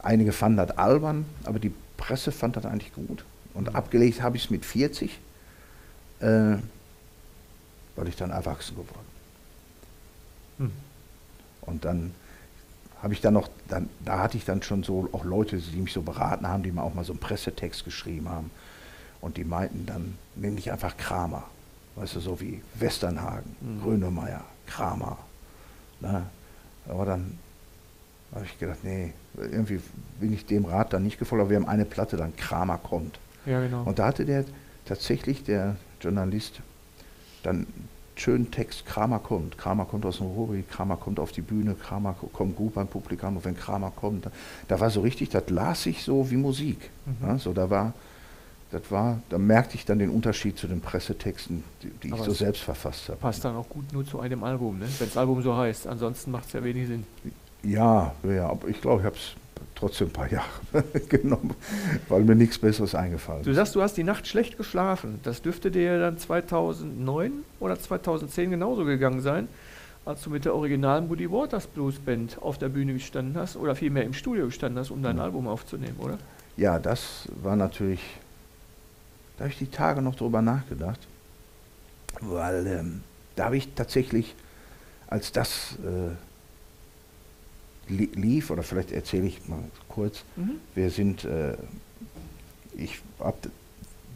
einige fanden das albern, aber die Presse fand das eigentlich gut. Und mhm. abgelegt habe ich es mit vierzig, äh, weil ich dann erwachsen geworden bin. Mhm. Und dann habe ich dann noch, dann, da hatte ich dann schon so auch Leute, die mich so beraten haben, die mir auch mal so einen Pressetext geschrieben haben. Und die meinten dann, nenn dich einfach Kramer. Weißt du, so wie Westernhagen, mhm. Grönemeyer, Kramer. Na, aber dann habe ich gedacht, nee, irgendwie bin ich dem Rat dann nicht gefolgt, aber wir haben eine Platte, dann Kramer kommt. Ja, genau. Und da hatte der tatsächlich, der Journalist, dann einen schönen Text, Kramer kommt, Kramer kommt aus dem Ruhrgebiet, Kramer kommt auf die Bühne, Kramer kommt gut beim Publikum und wenn Kramer kommt, da, da war so richtig, das las ich so wie Musik. Mhm. Ja, so da war, das war, da merkte ich dann den Unterschied zu den Pressetexten, die, die ich so selbst verfasst habe. Passt dann auch gut nur zu einem Album, ne? Wenn das Album so heißt, ansonsten macht es ja wenig Sinn. Ja, ja, aber ich glaube, ich habe es trotzdem ein paar Jahre genommen, weil mir nichts Besseres eingefallen ist. Du sagst, du hast die Nacht schlecht geschlafen. Das dürfte dir dann zweitausendneun oder zweitausendzehn genauso gegangen sein, als du mit der originalen Woody Waters Blues Band auf der Bühne gestanden hast oder vielmehr im Studio gestanden hast, um dein mhm. Album aufzunehmen, oder? Ja, das war natürlich, da habe ich die Tage noch drüber nachgedacht, weil ähm, da habe ich tatsächlich, als das äh, lief, oder vielleicht erzähle ich mal kurz, mhm. wir sind, äh, ich habe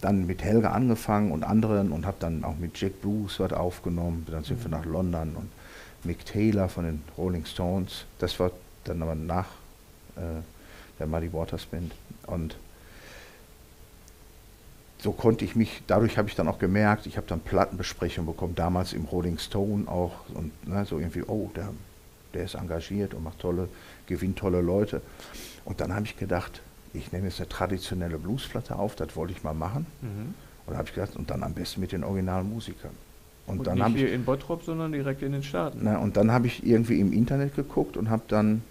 dann mit Helge angefangen und anderen und habe dann auch mit Jack Bruce was aufgenommen, dann sind mhm. wir nach London und Mick Taylor von den Rolling Stones, das war dann aber nach äh, der Muddy Waters Band und so konnte ich mich, dadurch habe ich dann auch gemerkt, ich habe dann Plattenbesprechungen bekommen, damals im Rolling Stone auch und ne, so irgendwie, oh, der Der ist engagiert und macht tolle, gewinnt tolle Leute. Und dann habe ich gedacht, ich nehme jetzt eine traditionelle Bluesplatte auf, das wollte ich mal machen. Mhm. Und da habe ich gedacht, und dann am besten mit den Originalmusikern. Und, und dann nicht hier in Bottrop, sondern direkt in den Staaten. Na, und dann habe ich irgendwie im Internet geguckt und habe dann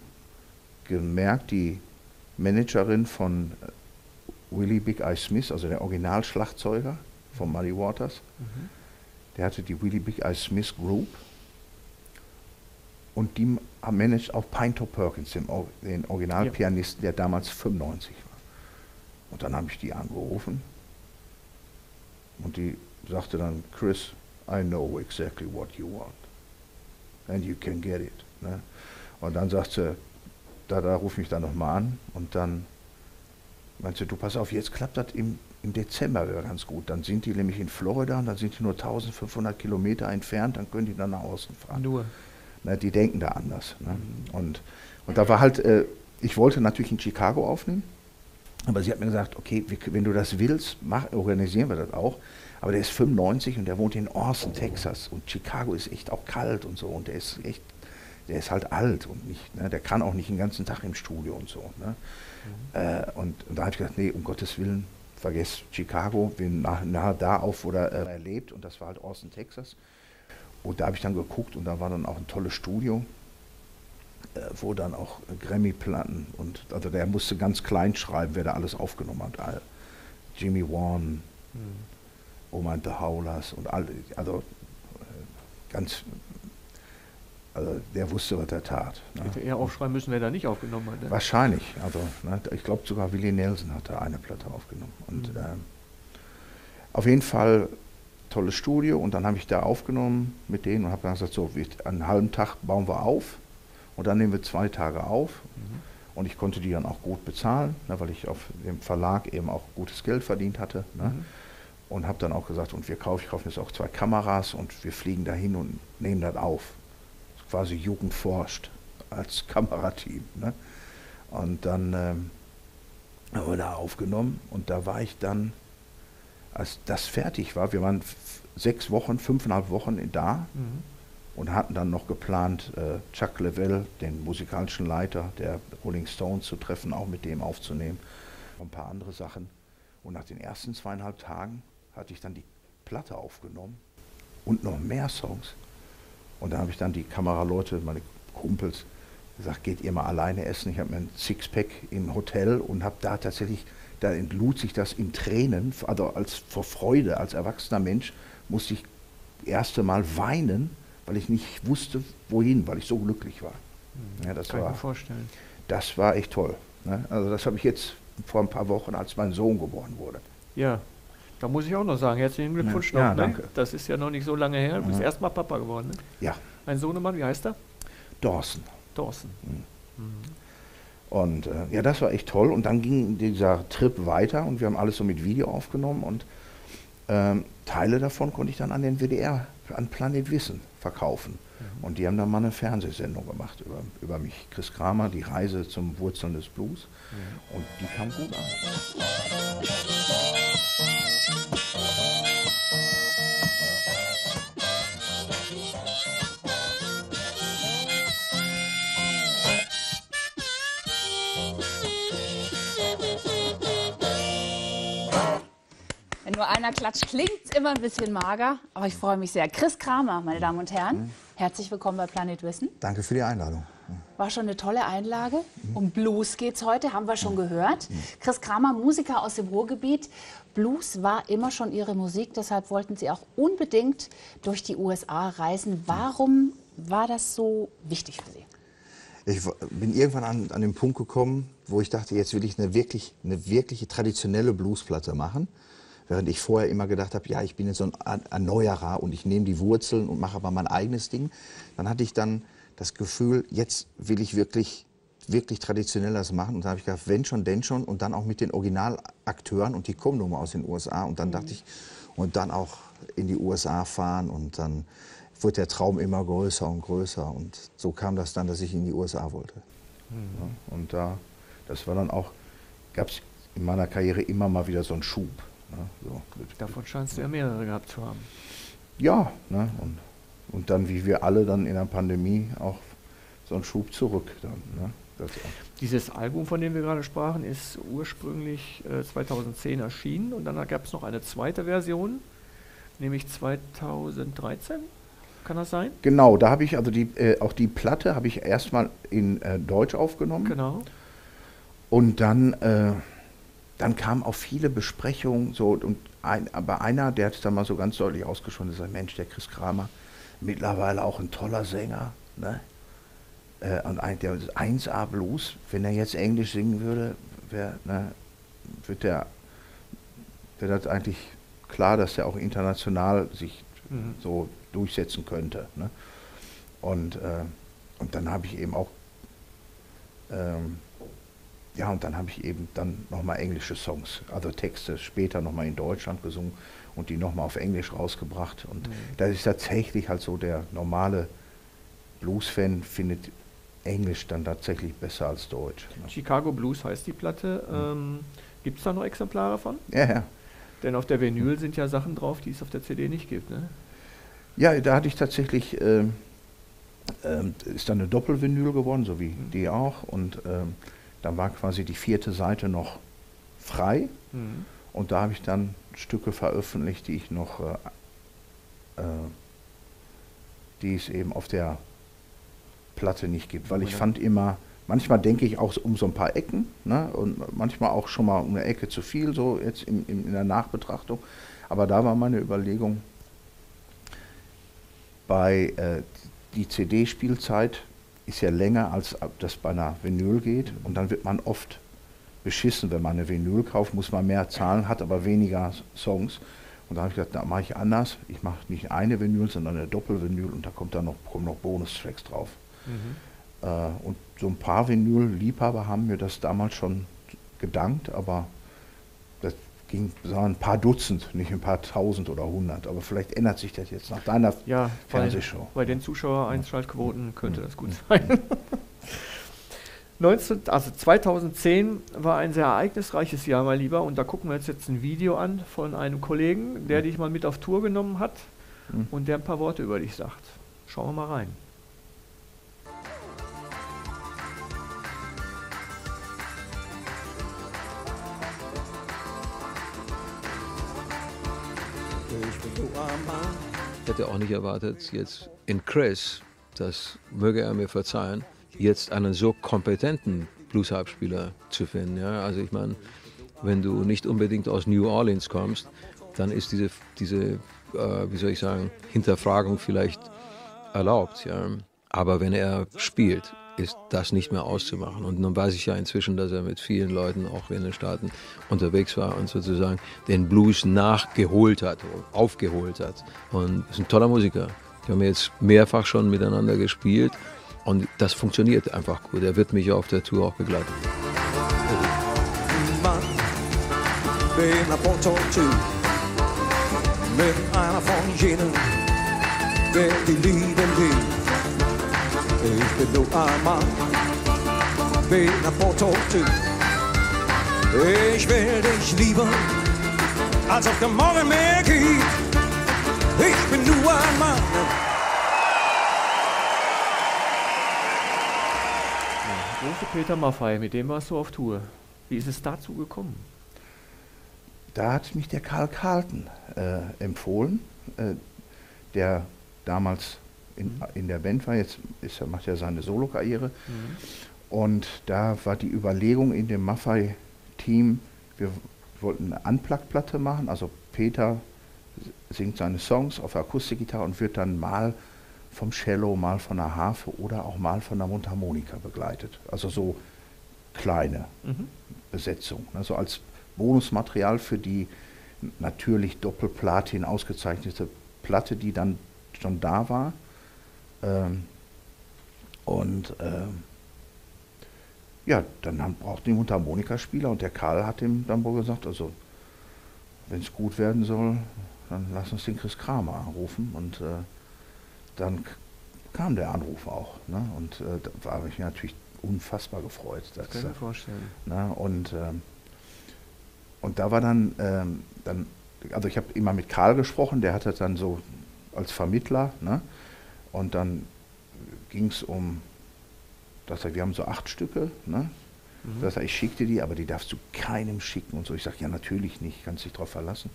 gemerkt, die Managerin von Willie Big Eyes Smith, also der Originalschlagzeuger von Muddy Waters, mhm. der hatte die Willie Big Eyes Smith Group und die managed auch Pinetop Perkins, den, den Originalpianisten, ja. der damals fünfundneunzig war. Und dann habe ich die angerufen und die sagte dann, Chris, I know exactly what you want and you can get it. Ne? Und dann sagt sie, da, da ruf mich dann nochmal an und dann meinte sie, du pass auf, jetzt klappt das im, im Dezember ganz gut. Dann sind die nämlich in Florida und dann sind die nur eintausendfünfhundert Kilometer entfernt, dann können die dann nach außen fahren. Nur. Ne, die denken da anders. Ne? Mhm. Und, und da war halt, äh, ich wollte natürlich in Chicago aufnehmen, aber sie hat mir gesagt, okay, wenn du das willst, mach, organisieren wir das auch. Aber der ist fünfundneunzig und der wohnt in Austin, Texas. Und Chicago ist echt auch kalt und so. Und der ist echt, der ist halt alt und nicht, ne? Der kann auch nicht den ganzen Tag im Studio und so. Ne? Mhm. Äh, und, und da habe ich gedacht, nee, um Gottes Willen, vergesst Chicago, bin nahe nah da auf, wo er äh, lebt. Und das war halt Austin, Texas. Und da habe ich dann geguckt und da war dann auch ein tolles Studio, äh, wo dann auch Grammy-Platten und, also der musste ganz klein schreiben, wer da alles aufgenommen hat. All, Jimmy Warren, mhm. Oma und The Howlers und alle, also ganz, also der wusste, was er tat. Ne? Hätte er aufschreiben müssen, wer da nicht aufgenommen hat. Ne? Wahrscheinlich, also ne, ich glaube sogar Willie Nelson hat da eine Platte aufgenommen. Und mhm. ähm, auf jeden Fall tolles Studio und dann habe ich da aufgenommen mit denen und habe dann gesagt, so einen halben Tag bauen wir auf und dann nehmen wir zwei Tage auf. Mhm. Und ich konnte die dann auch gut bezahlen, ne, weil ich auf dem Verlag eben auch gutes Geld verdient hatte. Ne? Mhm. Und habe dann auch gesagt, und wir kaufen, ich kaufe jetzt auch zwei Kameras und wir fliegen dahin und nehmen das auf. Quasi Jugend forscht als Kamerateam. Ne? Und dann ähm, haben wir da aufgenommen und da war ich dann, als das fertig war, wir waren sechs Wochen, fünfeinhalb Wochen da mhm. und hatten dann noch geplant, äh, Chuck Leavell, den musikalischen Leiter der Rolling Stones, zu treffen, auch mit dem aufzunehmen. Und ein paar andere Sachen. Und nach den ersten zweieinhalb Tagen hatte ich dann die Platte aufgenommen und noch mehr Songs. Und da habe ich dann die Kameraleute, meine Kumpels, gesagt, geht ihr mal alleine essen. Ich habe mir ein Sixpack im Hotel und habe da tatsächlich, da entlud sich das in Tränen, also als vor Freude, als erwachsener Mensch musste ich das erste Mal weinen, weil ich nicht wusste, wohin, weil ich so glücklich war. Mhm, ja, das kann war, ich mir vorstellen. Das war echt toll. Ne? Also das habe ich jetzt vor ein paar Wochen, als mein Sohn geboren wurde. Ja, da muss ich auch noch sagen, herzlichen Glückwunsch ja, noch. Ja, ne? Danke. Das ist ja noch nicht so lange her, du mhm. bist erstmal Papa geworden. Ne? Ja. Ein Sohnemann, wie heißt er? Dawson. Dawson. Mhm. Mhm. Und äh, ja, das war echt toll und dann ging dieser Trip weiter und wir haben alles so mit Video aufgenommen und ähm, Teile davon konnte ich dann an den W D R, an Planet Wissen verkaufen. Mhm. Und die haben dann mal eine Fernsehsendung gemacht über, über mich. Chris Kramer, die Reise zum Wurzeln des Blues. Mhm. Und die kam gut an. Wenn nur einer klatscht, klingt es immer ein bisschen mager. Aber ich freue mich sehr. Chris Kramer, meine Damen und Herren. Mhm. Herzlich willkommen bei Planet Wissen. Danke für die Einladung. War schon eine tolle Einlage. Um Blues geht's heute, haben wir schon gehört. Chris Kramer, Musiker aus dem Ruhrgebiet. Blues war immer schon Ihre Musik, deshalb wollten Sie auch unbedingt durch die U S A reisen. Warum war das so wichtig für Sie? Ich bin irgendwann an, an den Punkt gekommen, wo ich dachte, jetzt will ich eine wirklich, eine wirkliche traditionelle Bluesplatte machen. Während ich vorher immer gedacht habe, ja, ich bin jetzt so ein Erneuerer und ich nehme die Wurzeln und mache aber mein eigenes Ding. Dann hatte ich dann das Gefühl, jetzt will ich wirklich, wirklich traditionell das machen. Und da habe ich gedacht, wenn schon, denn schon. Und dann auch mit den Originalakteuren und die kommen nur mal aus den U S A. Und dann mhm. dachte ich, und dann auch in die U S A fahren. Und dann wurde der Traum immer größer und größer. Und so kam das dann, dass ich in die U S A wollte. Mhm. Ja, und da, das war dann auch, gab es in meiner Karriere immer mal wieder so einen Schub. Ne, so. Davon scheinst du ja mehrere gehabt zu haben. Ja, ne, und, und dann, wie wir alle dann in der Pandemie, auch so einen Schub zurück. Dann, ne? dazu. Dieses Album, von dem wir gerade sprachen, ist ursprünglich äh, zweitausendzehn erschienen und dann gab es noch eine zweite Version, nämlich zweitausenddreizehn. Kann das sein? Genau, da habe ich also die, äh, auch die Platte habe ich erstmal in äh, Deutsch aufgenommen. Genau. Und dann, äh, dann kamen auch viele Besprechungen so, und ein, aber einer, der hat es dann mal so ganz deutlich ausgesprochen, ist ein Mensch, der Chris Kramer, mittlerweile auch ein toller Sänger, ne? Äh, und ein, der ist eins A Blues, wenn er jetzt Englisch singen würde, wäre, ne, wird der, wäre das eigentlich klar, dass er auch international sich mhm. so durchsetzen könnte, ne? Und, äh, und dann habe ich eben auch ähm, ja, und dann habe ich eben dann nochmal englische Songs, also Texte später nochmal in Deutschland gesungen und die nochmal auf Englisch rausgebracht. Und mhm. da ist tatsächlich halt so, der normale Blues-Fan findet Englisch dann tatsächlich besser als Deutsch, ne? Chicago Blues heißt die Platte. Mhm. Ähm, gibt es da noch Exemplare von? Ja, ja. Denn auf der Vinyl mhm. sind ja Sachen drauf, die es auf der C D nicht gibt, ne? Ja, da hatte ich tatsächlich, äh, äh, ist dann eine Doppelvinyl geworden, so wie mhm. die auch. Und äh, dann war quasi die vierte Seite noch frei. Mhm. Und da habe ich dann Stücke veröffentlicht, die ich noch, äh, äh, die es eben auf der Platte nicht gibt. Weil ich fand immer, manchmal denke ich auch um so ein paar Ecken, ne? Und manchmal auch schon mal um eine Ecke zu viel, so jetzt in, in, in der Nachbetrachtung. Aber da war meine Überlegung, bei äh, die C D-Spielzeit ist ja länger, als das bei einer Vinyl geht, und dann wird man oft beschissen, wenn man eine Vinyl kauft, muss man mehr zahlen, hat aber weniger Songs. Und da habe ich gedacht, da mache ich anders, ich mache nicht eine Vinyl, sondern eine Doppelvinyl, und da kommt dann noch, kommen noch Bonustracks drauf. Mhm. Äh, und so ein paar Vinyl-Liebhaber haben mir das damals schon gedankt, aber das ging, sagen, ein paar Dutzend, nicht ein paar Tausend oder Hundert, aber vielleicht ändert sich das jetzt nach deiner ja, Fernsehshow. Bei den Zuschauer-Einschaltquoten ja. könnte das gut sein. Ja. neunzehn, also zweitausendzehn war ein sehr ereignisreiches Jahr, mein Lieber, und da gucken wir uns jetzt, jetzt ein Video an von einem Kollegen, der ja. dich mal mit auf Tour genommen hat ja. und der ein paar Worte über dich sagt. Schauen wir mal rein. Ich hätte auch nicht erwartet, jetzt in Chris, das möge er mir verzeihen, jetzt einen so kompetenten Blues-Harpspieler zu finden. Ja? Also ich meine, wenn du nicht unbedingt aus New Orleans kommst, dann ist diese, diese äh, wie soll ich sagen, Hinterfragung vielleicht erlaubt. Ja? Aber wenn er spielt, ist das nicht mehr auszumachen. Und nun weiß ich ja inzwischen, dass er mit vielen Leuten auch in den Staaten unterwegs war und sozusagen den Blues nachgeholt hat, aufgeholt hat. Und ist ein toller Musiker. Wir haben jetzt mehrfach schon miteinander gespielt und das funktioniert einfach gut. Er wird mich auf der Tour auch begleiten. Mit einer von jenen, wer die lieben will. Ich bin nur ein Mann, bin ein Prototyp. Ich will dich lieben, als ob der Morgen mehr gibt. Ich bin nur ein Mann. Ja, große Peter Maffay, mit dem warst du auf Tour. Wie ist es dazu gekommen? Da hat mich der Karl Carlton äh, empfohlen, äh, der damals In, in der Band war, jetzt ist, macht er ja seine Solo-Karriere. Mhm. Und da war die Überlegung in dem Maffay-Team, wir wollten eine Unplugged-Platte machen, also Peter singt seine Songs auf Akustikgitarre und wird dann mal vom Cello, mal von der Harfe oder auch mal von der Mundharmonika begleitet. Also so kleine mhm. Besetzung, also als Bonusmaterial für die natürlich Doppelplatin ausgezeichnete Platte, die dann schon da war. Ähm, und ähm, ja, dann haben, brauchten die Mundharmonikaspieler, und der Karl hat ihm dann wohl gesagt, also wenn es gut werden soll, dann lass uns den Chris Kramer anrufen, und äh, dann kam der Anruf auch, ne? Und äh, da habe ich mich natürlich unfassbar gefreut. Das kann ich mir vorstellen. Ne? Und, ähm, und da war dann, ähm, dann also ich habe immer mit Karl gesprochen, der hat das dann so als Vermittler, ne? Und dann ging es um Da sagt er, wir haben so acht Stücke, ne? Mhm. Da sagt er, ich schicke dir die, aber die darfst du keinem schicken und so. Ich sage, ja natürlich nicht, kannst dich drauf verlassen.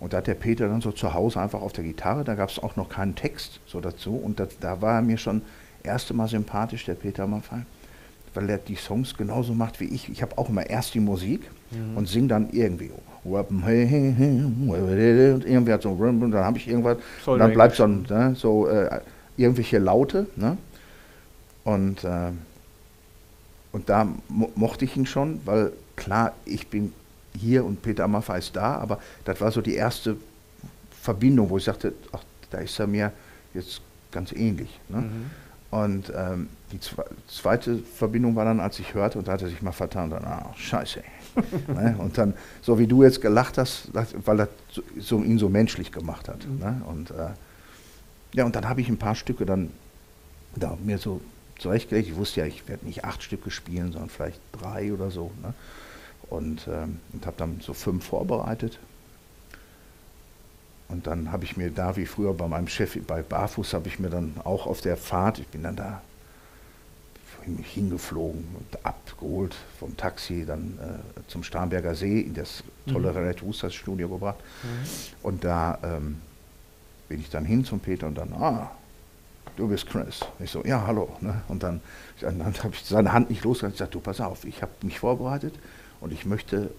Und da hat der Peter dann so zu Hause einfach auf der Gitarre, da gab es auch noch keinen Text so dazu. Und das, da war er mir schon das erste Mal sympathisch, der Peter Maffay, weil er die Songs genauso macht wie ich. Ich habe auch immer erst die Musik mhm. und singe dann irgendwie. Und irgendwie hat so, dann habe ich irgendwas, und dann bleibt dann, ne, so äh, irgendwelche Laute. Ne? Und, äh, und da mo mochte ich ihn schon, weil klar, ich bin hier und Peter Maffay ist da, aber das war so die erste Verbindung, wo ich sagte, ach, da ist er mir jetzt ganz ähnlich. Ne? Mhm. Und ähm, die zwe zweite Verbindung war dann, als ich hörte, und da hat er sich mal vertan, dann, ah, scheiße. Ne? Und dann, so wie du jetzt gelacht hast, weil das so, so, ihn so menschlich gemacht hat. Mhm. Ne? Und, äh, ja, und dann habe ich ein paar Stücke dann da mir so zurechtgelegt. Ich wusste ja, ich werde nicht acht Stücke spielen, sondern vielleicht drei oder so. Ne? Und, ähm, und habe dann so fünf vorbereitet. Und dann habe ich mir da, wie früher bei meinem Chef bei Barfuß, habe ich mir dann auch auf der Fahrt, ich bin dann da hingeflogen und abgeholt vom Taxi, dann äh, zum Starnberger See in das tolle mhm. Red Roosters Studio gebracht. Mhm. Und da ähm, bin ich dann hin zum Peter und dann, ah, du bist Chris. Ich so, ja, hallo. Ne? Und dann, dann, dann habe ich seine Hand nicht losgelassen. Ich sagte, du, pass auf, ich habe mich vorbereitet und ich möchte,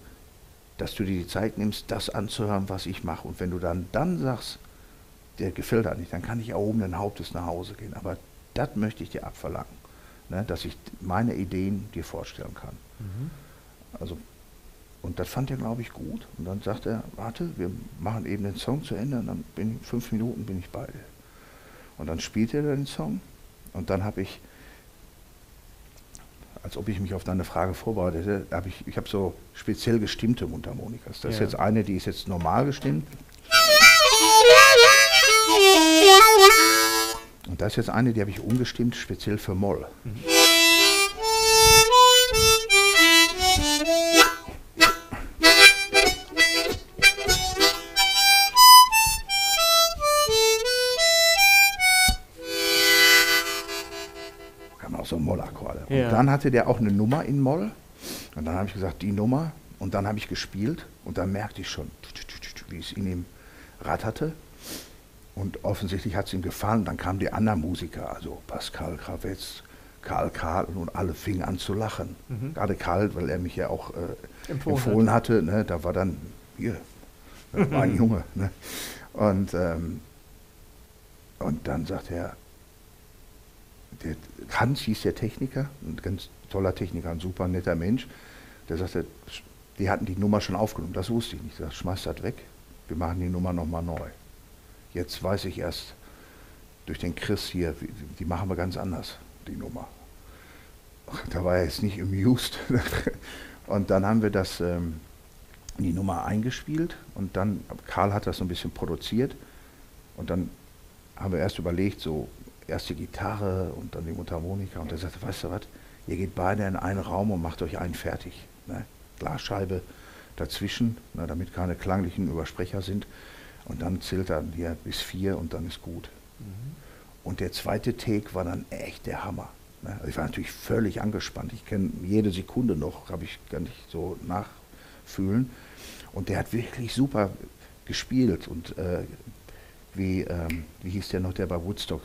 dass du dir die Zeit nimmst, das anzuhören, was ich mache. Und wenn du dann, dann sagst, der gefällt da nicht, dann kann ich erhobenen Hauptes nach Hause gehen. Aber das möchte ich dir abverlangen, ne? Dass ich meine Ideen dir vorstellen kann. Mhm. Also, und das fand er, glaube ich, gut. Und dann sagt er, warte, wir machen eben den Song zu Ende und dann bin ich, fünf Minuten bin ich bei dir. Und dann spielte er den Song und dann habe ich, als ob ich mich auf deine Frage vorbereitete, habe ich, ich habe so speziell gestimmte Mundharmonikas. Das ja. ist jetzt eine, die ist jetzt normal gestimmt. Und das ist jetzt eine, die habe ich umgestimmt, speziell für Moll. Mhm. Und dann hatte der auch eine Nummer in Moll und dann habe ich gesagt, die Nummer, und dann habe ich gespielt und dann merkte ich schon, wie es in ihm ratterte, und offensichtlich hat es ihm gefallen. Dann kamen die anderen Musiker, also Pascal Kravetz, Karl Karl und alle fingen an zu lachen. Mhm. Gerade Karl, weil er mich ja auch äh, empfohlen, empfohlen hatte, ne? Da war dann, hier, das war ein Junge. Ne? Und, ähm, und dann sagte er, der Hans hieß der Techniker, ein ganz toller Techniker, ein super netter Mensch. Der sagte, die hatten die Nummer schon aufgenommen, das wusste ich nicht. Ich sagte, schmeiß das weg, wir machen die Nummer nochmal neu. Jetzt weiß ich erst durch den Chris hier, die machen wir ganz anders, die Nummer. Da war er jetzt nicht amused. Und dann haben wir das, ähm, die Nummer eingespielt und dann, Karl hat das so ein bisschen produziert und dann haben wir erst überlegt, so, erst die Gitarre und dann die Mundharmonika, und er sagte, weißt du was, ihr geht beide in einen Raum und macht euch einen fertig. Ne? Glasscheibe dazwischen, ne, damit keine klanglichen Übersprecher sind, und dann zählt er hier bis vier und dann ist gut. Mhm. Und der zweite Take war dann echt der Hammer. Ne? Also ich war natürlich völlig angespannt, ich kenne jede Sekunde noch, habe ich gar nicht so nachfühlen, und der hat wirklich super gespielt und äh, wie, ähm, wie hieß der noch, der bei Woodstock?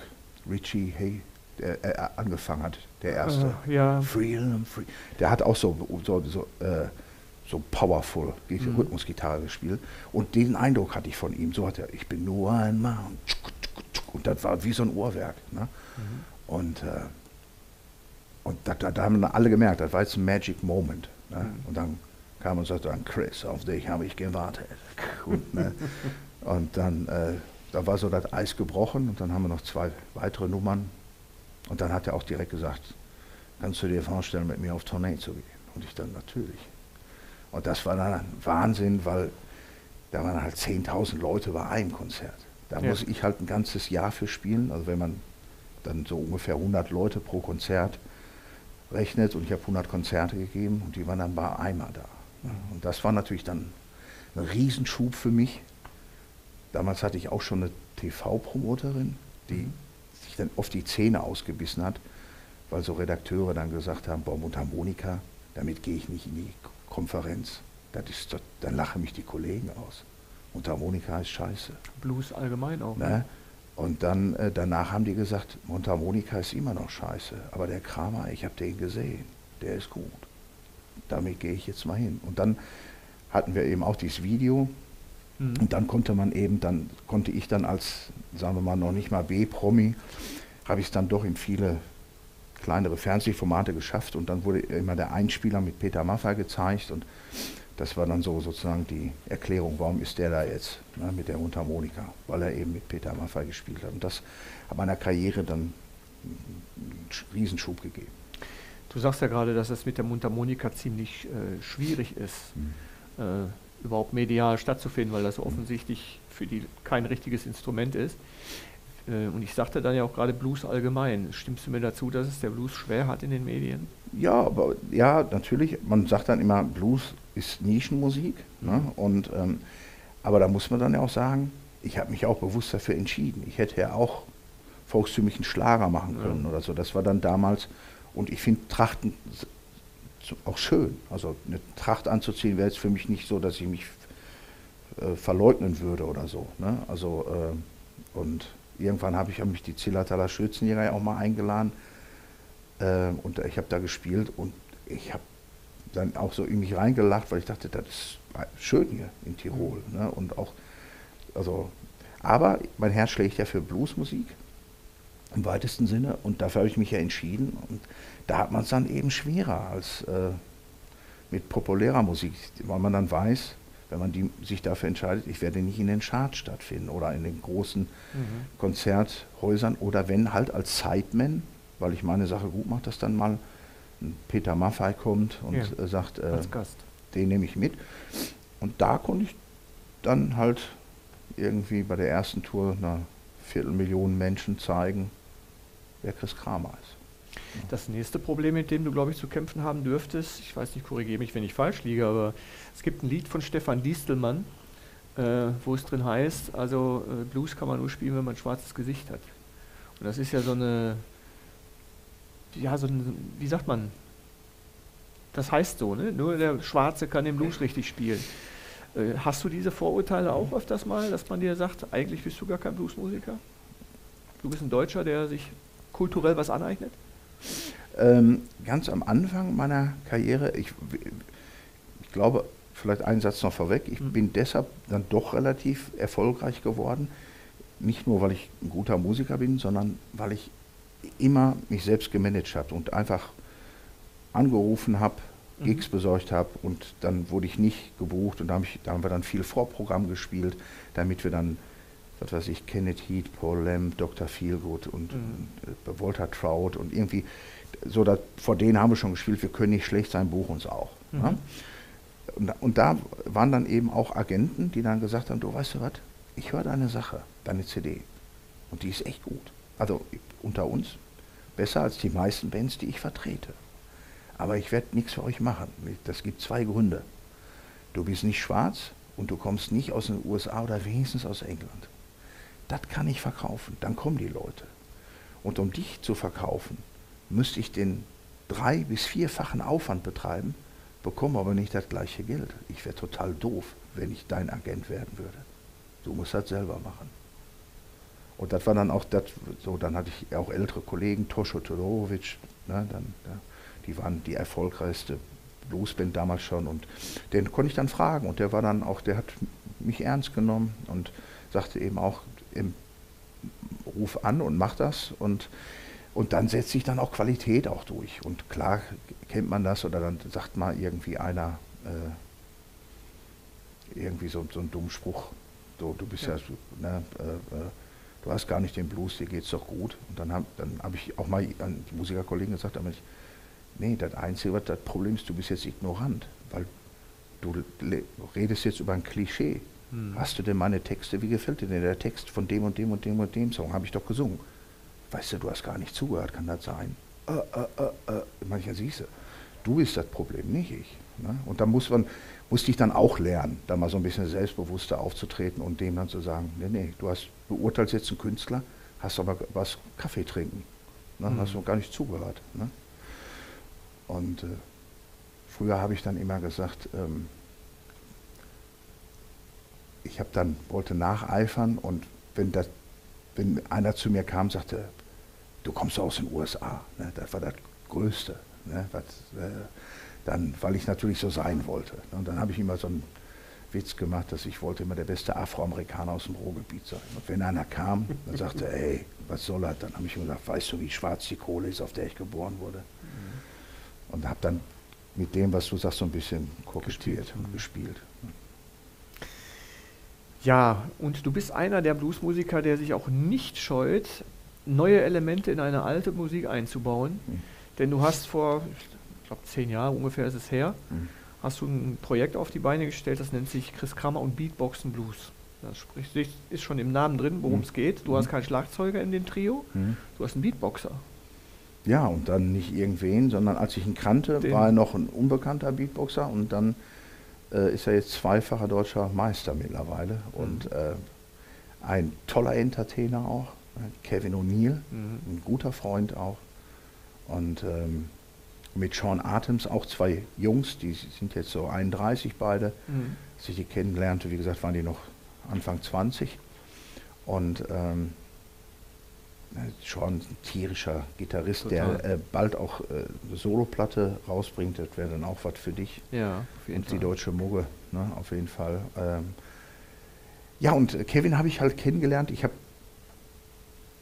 Richie Hay, der äh, angefangen hat, der erste. Uh, ja. Freedom, free. Der hat auch so, so, so, äh, so powerful mhm. Rhythmusgitarre gespielt. Und den Eindruck hatte ich von ihm. So hat er, ich bin nur ein Mann. Und das war wie so ein Uhrwerk. Ne? Mhm. Und, äh, und da, da, da haben alle gemerkt, das war jetzt ein Magic Moment. Ne? Mhm. Und dann kam und sagte dann, Chris, auf dich habe ich gewartet. Und, ne? Und dann... Äh, da war so das Eis gebrochen und dann haben wir noch zwei weitere Nummern. Und dann hat er auch direkt gesagt, kannst du dir vorstellen, mit mir auf Tournee zu gehen? Und ich dann, natürlich. Und das war dann ein Wahnsinn, weil da waren halt zehntausend Leute bei einem Konzert. Da ja. muss ich halt ein ganzes Jahr für spielen. Also wenn man dann so ungefähr hundert Leute pro Konzert rechnet, und ich habe hundert Konzerte gegeben und die waren dann bei einmal da. Und das war natürlich dann ein Riesenschub für mich. Damals hatte ich auch schon eine T V-Promoterin, die sich dann oft die Zähne ausgebissen hat, weil so Redakteure dann gesagt haben, Baum und Harmonika, damit gehe ich nicht in die Konferenz. Das ist, das, dann lachen mich die Kollegen aus. Und Harmonika ist scheiße. Blues allgemein auch. Ne? Und dann äh, danach haben die gesagt, Mundharmonika ist immer noch scheiße, aber der Kramer, ich habe den gesehen, der ist gut. Damit gehe ich jetzt mal hin. Und dann hatten wir eben auch dieses Video. Mhm. Und dann konnte man eben, dann konnte ich dann als, sagen wir mal, noch nicht mal B-Promi, habe ich es dann doch in viele kleinere Fernsehformate geschafft. Und dann wurde immer der Einspieler mit Peter Maffay gezeigt. Und das war dann so sozusagen die Erklärung, warum ist der da jetzt, ne, mit der Mundharmonika, weil er eben mit Peter Maffay gespielt hat. Und das hat meiner Karriere dann einen Riesenschub gegeben. Du sagst ja gerade, dass es mit der Mundharmonika ziemlich äh, schwierig ist, mhm. äh, überhaupt medial stattzufinden, weil das offensichtlich für die kein richtiges Instrument ist. Äh, und ich sagte dann ja auch gerade Blues allgemein. Stimmst du mir dazu, dass es der Blues schwer hat in den Medien? Ja, aber ja, natürlich. Man sagt dann immer, Blues ist Nischenmusik, ne? Und, ähm, aber da muss man dann ja auch sagen, ich habe mich auch bewusst dafür entschieden. Ich hätte ja auch volkstümlichen Schlager machen können, ja, oder so. Das war dann damals, und ich finde Trachten auch schön. Also eine Tracht anzuziehen wäre jetzt für mich nicht so, dass ich mich äh, verleugnen würde oder so, ne? Also, äh, und irgendwann habe ich hab mich die Zillertaler Schürzenjäger ja auch mal eingeladen, äh, und ich habe da gespielt und ich habe dann auch so in mich reingelacht, weil ich dachte, das ist schön hier in Tirol, ne? Und auch, also, aber mein Herz schlägt ja für Bluesmusik im weitesten Sinne und dafür habe ich mich ja entschieden und da hat man es dann eben schwerer als äh, mit populärer Musik, weil man dann weiß, wenn man die, sich dafür entscheidet, ich werde nicht in den Charts stattfinden oder in den großen mhm. Konzerthäusern oder wenn halt als Sideman, weil ich meine Sache gut mache, dass dann mal Peter Maffay kommt und ja, sagt, äh, den nehme ich mit. Und da konnte ich dann halt irgendwie bei der ersten Tour einer Viertelmillion Menschen zeigen, wer Chris Kramer ist. Ja. Das nächste Problem, mit dem du, glaube ich, zu kämpfen haben dürftest, ich weiß nicht, korrigiere mich, wenn ich falsch liege, aber es gibt ein Lied von Stefan Distelmann, äh, wo es drin heißt, also äh, Blues kann man nur spielen, wenn man ein schwarzes Gesicht hat. Und das ist ja so eine... Ja, so ein, wie sagt man, das heißt so, ne? Nur der Schwarze kann den Blues richtig spielen. Äh, hast du diese Vorurteile auch öfters mal, dass man dir sagt, eigentlich bist du gar kein Bluesmusiker? Du bist ein Deutscher, der sich kulturell was aneignet? Ähm, ganz am Anfang meiner Karriere, ich, ich glaube, vielleicht einen Satz noch vorweg, ich hm. bin deshalb dann doch relativ erfolgreich geworden. Nicht nur, weil ich ein guter Musiker bin, sondern weil ich immer mich selbst gemanagt habe und einfach angerufen habe, mhm. Gigs besorgt habe und dann wurde ich nicht gebucht und da, hab ich, da haben wir dann viel Vorprogramm gespielt, damit wir dann, was weiß ich, Kenneth Heath, Paul Lamb, Doktor Feelgood und, mhm. und äh, Walter Trout und irgendwie, so da, vor denen haben wir schon gespielt, wir können nicht schlecht sein, buch uns auch. Mhm. Ja? Und, und da waren dann eben auch Agenten, die dann gesagt haben, du weißt du was, ich höre deine Sache, deine C D und die ist echt gut. Also unter uns, besser als die meisten Bands, die ich vertrete. Aber ich werde nichts für euch machen. Das gibt zwei Gründe. Du bist nicht schwarz und du kommst nicht aus den U S A oder wenigstens aus England. Das kann ich verkaufen, dann kommen die Leute. Und um dich zu verkaufen, müsste ich den drei- bis vierfachen Aufwand betreiben, bekomme aber nicht das gleiche Geld. Ich wäre total doof, wenn ich dein Agent werden würde. Du musst das selber machen. Und das war dann auch, das, so, dann hatte ich auch ältere Kollegen, Tosho Todorovic, ne, dann, ja, die waren die erfolgreichste Bluesband damals schon und den konnte ich dann fragen und der war dann auch, der hat mich ernst genommen und sagte eben auch, im, ruf an und mach das und, und dann setzt sich dann auch Qualität auch durch und klar kennt man das oder dann sagt mal irgendwie einer, äh, irgendwie so, so einen dummen Spruch, so, du bist ja, ja ne, äh, äh, du hast gar nicht den Blues, dir geht's doch gut. Und dann habe dann hab ich auch mal an die Musikerkollegen gesagt, aber ich, nee, das Einzige, was das Problem ist, du bist jetzt ignorant, weil du redest jetzt über ein Klischee. Hm. Hast du denn meine Texte, wie gefällt dir denn der Text von dem und dem und dem und dem Song? Habe ich doch gesungen. Weißt du, du hast gar nicht zugehört, kann das sein? Äh, äh, äh, äh. Manchmal siehst du, du bist das Problem, nicht ich. Ne? Und da muss man... musste ich dann auch lernen, da mal so ein bisschen selbstbewusster aufzutreten und dem dann zu sagen, nee, nee, du hast beurteilst jetzt einen Künstler, hast aber was Kaffee trinken. Ne? Mhm. Hast du gar nicht zugehört. Ne? Und äh, früher habe ich dann immer gesagt, ähm, ich habe dann, wollte nacheifern, und wenn, das, wenn einer zu mir kam und sagte, du kommst aus den U S A, ne? Das war das Größte, ne? Was, äh, dann, weil ich natürlich so sein wollte. Ne? Und dann habe ich immer so einen Witz gemacht, dass ich wollte immer der beste Afroamerikaner aus dem Ruhrgebiet sein. Und wenn einer kam, dann sagte er, ey, was soll das? Dann habe ich ihm gesagt, weißt du, wie schwarz die Kohle ist, auf der ich geboren wurde? Mhm. Und habe dann mit dem, was du sagst, so ein bisschen kokettiert und gespielt. Ja, und du bist einer der Bluesmusiker, der sich auch nicht scheut, neue Elemente in eine alte Musik einzubauen. Mhm. Denn du hast vor, ich glaube, zehn Jahren ungefähr ist es her, mhm. hast du ein Projekt auf die Beine gestellt, das nennt sich Chris Kramer und Beatboxen Blues. Das spricht, ist schon im Namen drin, worum es mhm. geht. Du mhm. hast keinen Schlagzeuger in dem Trio, mhm. du hast einen Beatboxer. Ja, und dann nicht irgendwen, sondern als ich ihn kannte, den war er noch ein unbekannter Beatboxer, und dann äh, ist er jetzt zweifacher deutscher Meister mittlerweile mhm. und äh, ein toller Entertainer auch, Kevin O'Neill, mhm. ein guter Freund auch, und ähm, mit Sean Artems auch zwei Jungs, die sind jetzt so einunddreißig beide. Mhm. Als ich die kennenlernte, wie gesagt, waren die noch Anfang zwanzig. Und ähm, Sean ist ein tierischer Gitarrist, total. Der äh, bald auch äh, eine Soloplatte rausbringt. Das wäre dann auch was für dich. Ja, auf jeden und Fall. Die deutsche Mugge, ne, auf jeden Fall. Ähm, ja, und äh, Kevin habe ich halt kennengelernt. Ich habe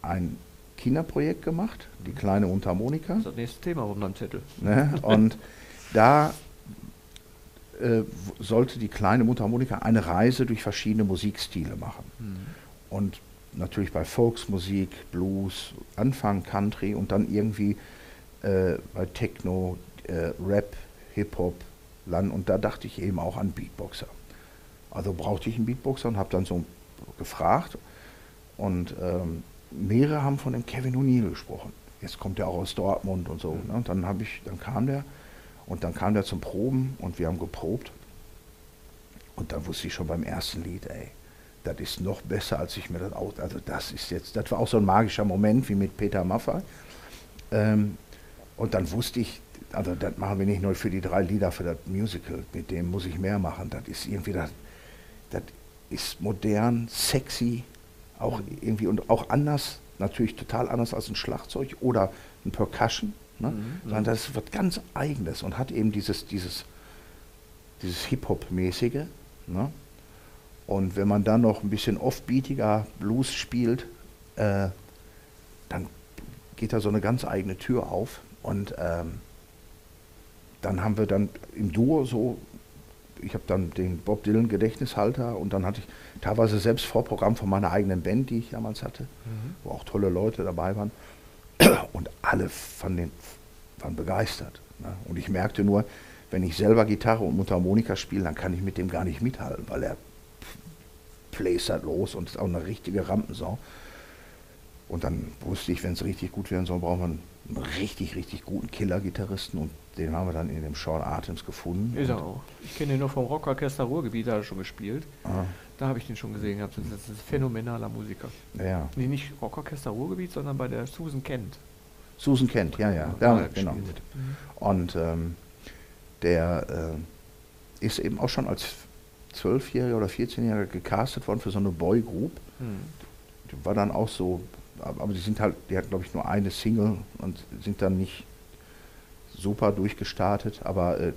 ein Kinderprojekt gemacht, die kleine Unterharmonika. Das ist das nächste Thema auf meinem Zettel. Ne? Und da äh, sollte die kleine Unterharmonika eine Reise durch verschiedene Musikstile machen. Mhm. Und natürlich bei Volksmusik, Blues, Anfang Country und dann irgendwie äh, bei Techno, äh, Rap, Hip-Hop, Land. Und da dachte ich eben auch an Beatboxer. Also brauchte ich einen Beatboxer und habe dann so gefragt, und ähm, mehrere haben von dem Kevin O'Neill gesprochen. Jetzt kommt der auch aus Dortmund und so. Mhm. Ne? Und dann habe ich, dann kam der und dann kam der zum Proben und wir haben geprobt. Und dann wusste ich schon beim ersten Lied, ey, das ist noch besser, als ich mir das auch. Also das ist jetzt, das war auch so ein magischer Moment wie mit Peter Maffay. Ähm, und dann wusste ich, also das machen wir nicht nur für die drei Lieder für das Musical. Mit dem muss ich mehr machen. Das ist irgendwie das, das ist modern, sexy. Auch irgendwie und auch anders, natürlich total anders als ein Schlagzeug oder ein Percussion, ne? Mhm, sondern das ist was ganz Eigenes und hat eben dieses, dieses, dieses Hip-Hop-mäßige. Ne? Und wenn man dann noch ein bisschen offbeatiger Blues spielt, äh, dann geht da so eine ganz eigene Tür auf. Und ähm, dann haben wir dann im Duo so, ich habe dann den Bob Dylan Gedächtnishalter und dann hatte ich teilweise selbst Vorprogramm von meiner eigenen Band, die ich damals hatte, mhm. wo auch tolle Leute dabei waren, und alle fanden, waren begeistert. Ne? Und ich merkte nur, wenn ich selber Gitarre und Mundharmonika spiele, dann kann ich mit dem gar nicht mithalten, weil er plays halt los und ist auch eine richtige Rampensau. Und dann wusste ich, wenn es richtig gut werden soll, braucht man einen richtig, richtig guten Killer-Gitarristen, und den haben wir dann in dem Sean Artems gefunden. Ist er auch. Ich kenne den noch vom Rockorchester Ruhrgebiet, da hat er schon gespielt. Ah. Da habe ich den schon gesehen gehabt. Das ist ein phänomenaler Musiker. Ja. Nee, nicht Rockorchester Ruhrgebiet, sondern bei der Susan Kent. Susan Kent, ja, ja. ja, ja genau. Gespielt. Und ähm, der äh, ist eben auch schon als zwölfjähriger oder vierzehnjähriger gecastet worden für so eine Boygroup. Hm. Die war dann auch so, aber die sind halt, die hatten glaube ich nur eine Single und sind dann nicht super durchgestartet, aber äh,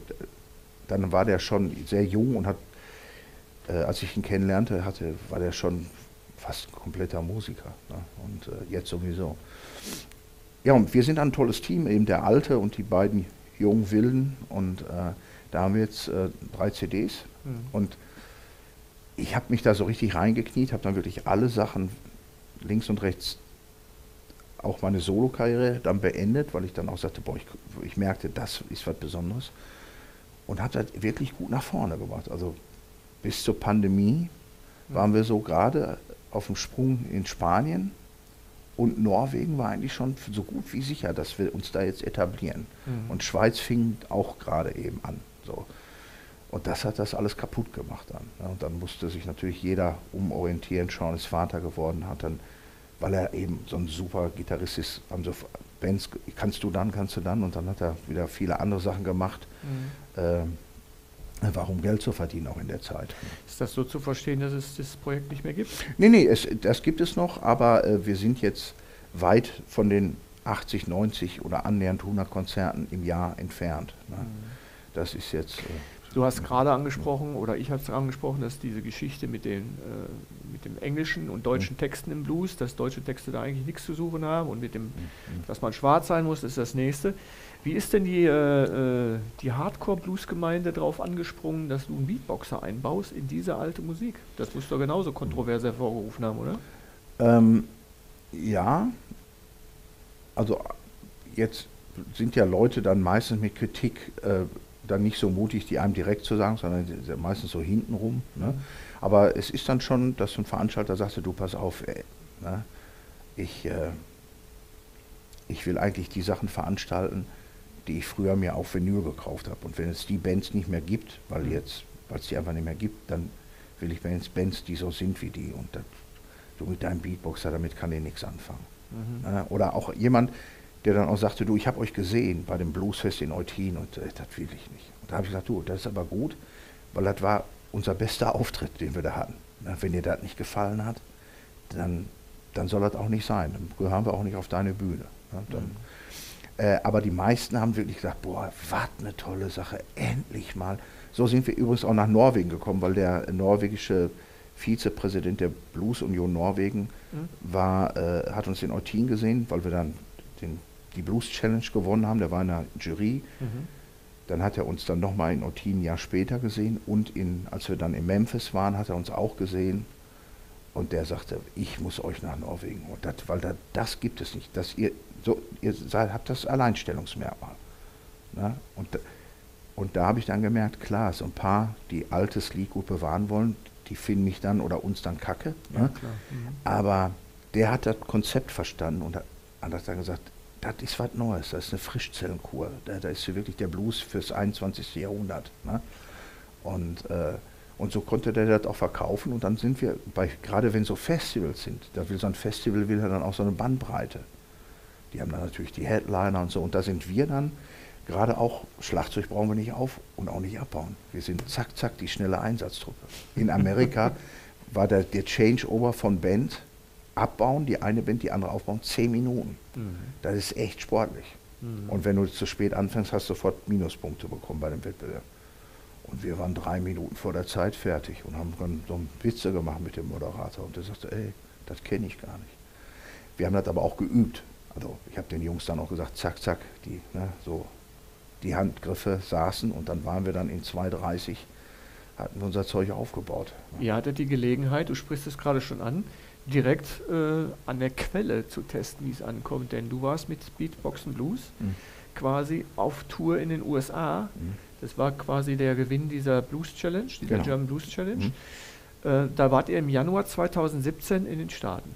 dann war der schon sehr jung und hat, äh, als ich ihn kennenlernte, hatte, war der schon fast ein kompletter Musiker, ne? Und äh, jetzt sowieso. Ja, und wir sind ein tolles Team, eben der Alte und die beiden jungen Wilden, und äh, da haben wir jetzt äh, drei C Ds, mhm. und ich habe mich da so richtig reingekniet, habe dann wirklich alle Sachen links und rechts, auch meine Solo-Karriere dann beendet, weil ich dann auch sagte, boah, ich, ich merkte, das ist was Besonderes, und habe das wirklich gut nach vorne gemacht. Also bis zur Pandemie mhm. waren wir so gerade auf dem Sprung in Spanien, und Norwegen war eigentlich schon so gut wie sicher, dass wir uns da jetzt etablieren. Mhm. Und Schweiz fing auch gerade eben an. So. Und das hat das alles kaputt gemacht dann. Und dann musste sich natürlich jeder umorientieren, Sean ist Vater geworden, hat dann, weil er eben so ein super Gitarrist ist, haben so Bands, kannst du dann, kannst du dann. Und dann hat er wieder viele andere Sachen gemacht. Mhm. Ähm, Warum Geld zu verdienen, auch in der Zeit. Ist das so zu verstehen, dass es das Projekt nicht mehr gibt? Nee, nee, es, das gibt es noch, aber äh, wir sind jetzt weit von den achtzig, neunzig oder annähernd hundert Konzerten im Jahr entfernt. Ne? Mhm. Das ist jetzt... Äh, du hast gerade angesprochen, oder ich habe es angesprochen, dass diese Geschichte mit den, äh, mit dem englischen und deutschen mhm. Texten im Blues, dass deutsche Texte da eigentlich nichts zu suchen haben und mit dem, mhm. dass man schwarz sein muss, ist das Nächste. Wie ist denn die, äh, die Hardcore-Blues-Gemeinde darauf angesprungen, dass du einen Beatboxer einbaust in diese alte Musik? Das muss doch genauso kontrovers hervorgerufen haben, oder? Ähm, ja, also jetzt sind ja Leute dann meistens mit Kritik äh, dann nicht so mutig, die einem direkt zu sagen, sondern meistens so hintenrum. Ne? Aber es ist dann schon, dass ein Veranstalter sagte, du pass auf, ey, ne? ich, äh, ich will eigentlich die Sachen veranstalten, die ich früher mir auf Vinyl gekauft habe. Und wenn es die Bands nicht mehr gibt, weil mhm. jetzt, weil es die einfach nicht mehr gibt, dann will ich Bands, Bands, die so sind wie die. Und das, du mit deinem Beatboxer, damit kann ich nichts anfangen. Mhm. Na, oder auch jemand, der dann auch sagte, du, ich habe euch gesehen bei dem Bluesfest in Eutin und äh, das will ich nicht. Und da habe ich gesagt, du, das ist aber gut, weil das war unser bester Auftritt, den wir da hatten. Na, wenn dir das nicht gefallen hat, dann, dann soll das auch nicht sein. Dann gehören wir auch nicht auf deine Bühne. Na, dann, mhm. Aber die meisten haben wirklich gesagt, boah, was eine tolle Sache, endlich mal. So sind wir übrigens auch nach Norwegen gekommen, weil der norwegische Vizepräsident der Blues-Union Norwegen mhm. war, äh, hat uns in Eutin gesehen, weil wir dann den, die Blues-Challenge gewonnen haben, der war in der Jury. Mhm. Dann hat er uns dann nochmal in Eutin ein Jahr später gesehen und in, als wir dann in Memphis waren, hat er uns auch gesehen. Und der sagte, ich muss euch nach Norwegen holen, das, weil das, das gibt es nicht, dass ihr... So, ihr seid, habt das Alleinstellungsmerkmal. Ne? Und, und da habe ich dann gemerkt, klar, so ein paar, die alte Sleek-Gut bewahren wollen, die finden mich dann oder uns dann kacke. Ja, ne? Klar. Mhm. Aber der hat das Konzept verstanden und hat, hat dann gesagt, das ist was Neues, das ist eine Frischzellenkur. Da, da ist wirklich der Blues fürs einundzwanzigste Jahrhundert. Ne? Und, äh, und so konnte der das auch verkaufen. Und dann sind wir, bei, gerade wenn so Festivals sind, da will so ein Festival will ja dann auch so eine Bandbreite. Die haben dann natürlich die Headliner und so. Und da sind wir dann, gerade auch, Schlagzeug brauchen wir nicht auf und auch nicht abbauen. Wir sind zack, zack, die schnelle Einsatztruppe. In Amerika war der, der Changeover von Band, abbauen, die eine Band, die andere aufbauen, zehn Minuten. Mhm. Das ist echt sportlich. Mhm. Und wenn du zu spät anfängst, hast du sofort Minuspunkte bekommen bei dem Wettbewerb. Und wir waren drei Minuten vor der Zeit fertig und haben dann so einen Witze gemacht mit dem Moderator. Und der sagte, ey, das kenne ich gar nicht. Wir haben das aber auch geübt. Also ich habe den Jungs dann auch gesagt, zack, zack, die, ne, so, die Handgriffe saßen und dann waren wir dann in zwei Uhr dreißig, hatten wir unser Zeug aufgebaut. Ne. Ihr hattet die Gelegenheit, du sprichst es gerade schon an, direkt äh, an der Quelle zu testen, wie es ankommt, denn du warst mit Beatboxen Blues mhm. quasi auf Tour in den U S A. Mhm. Das war quasi der Gewinn dieser Blues Challenge, dieser genau. German Blues Challenge. Mhm. Äh, da wart ihr im Januar zweitausendsiebzehn in den Staaten.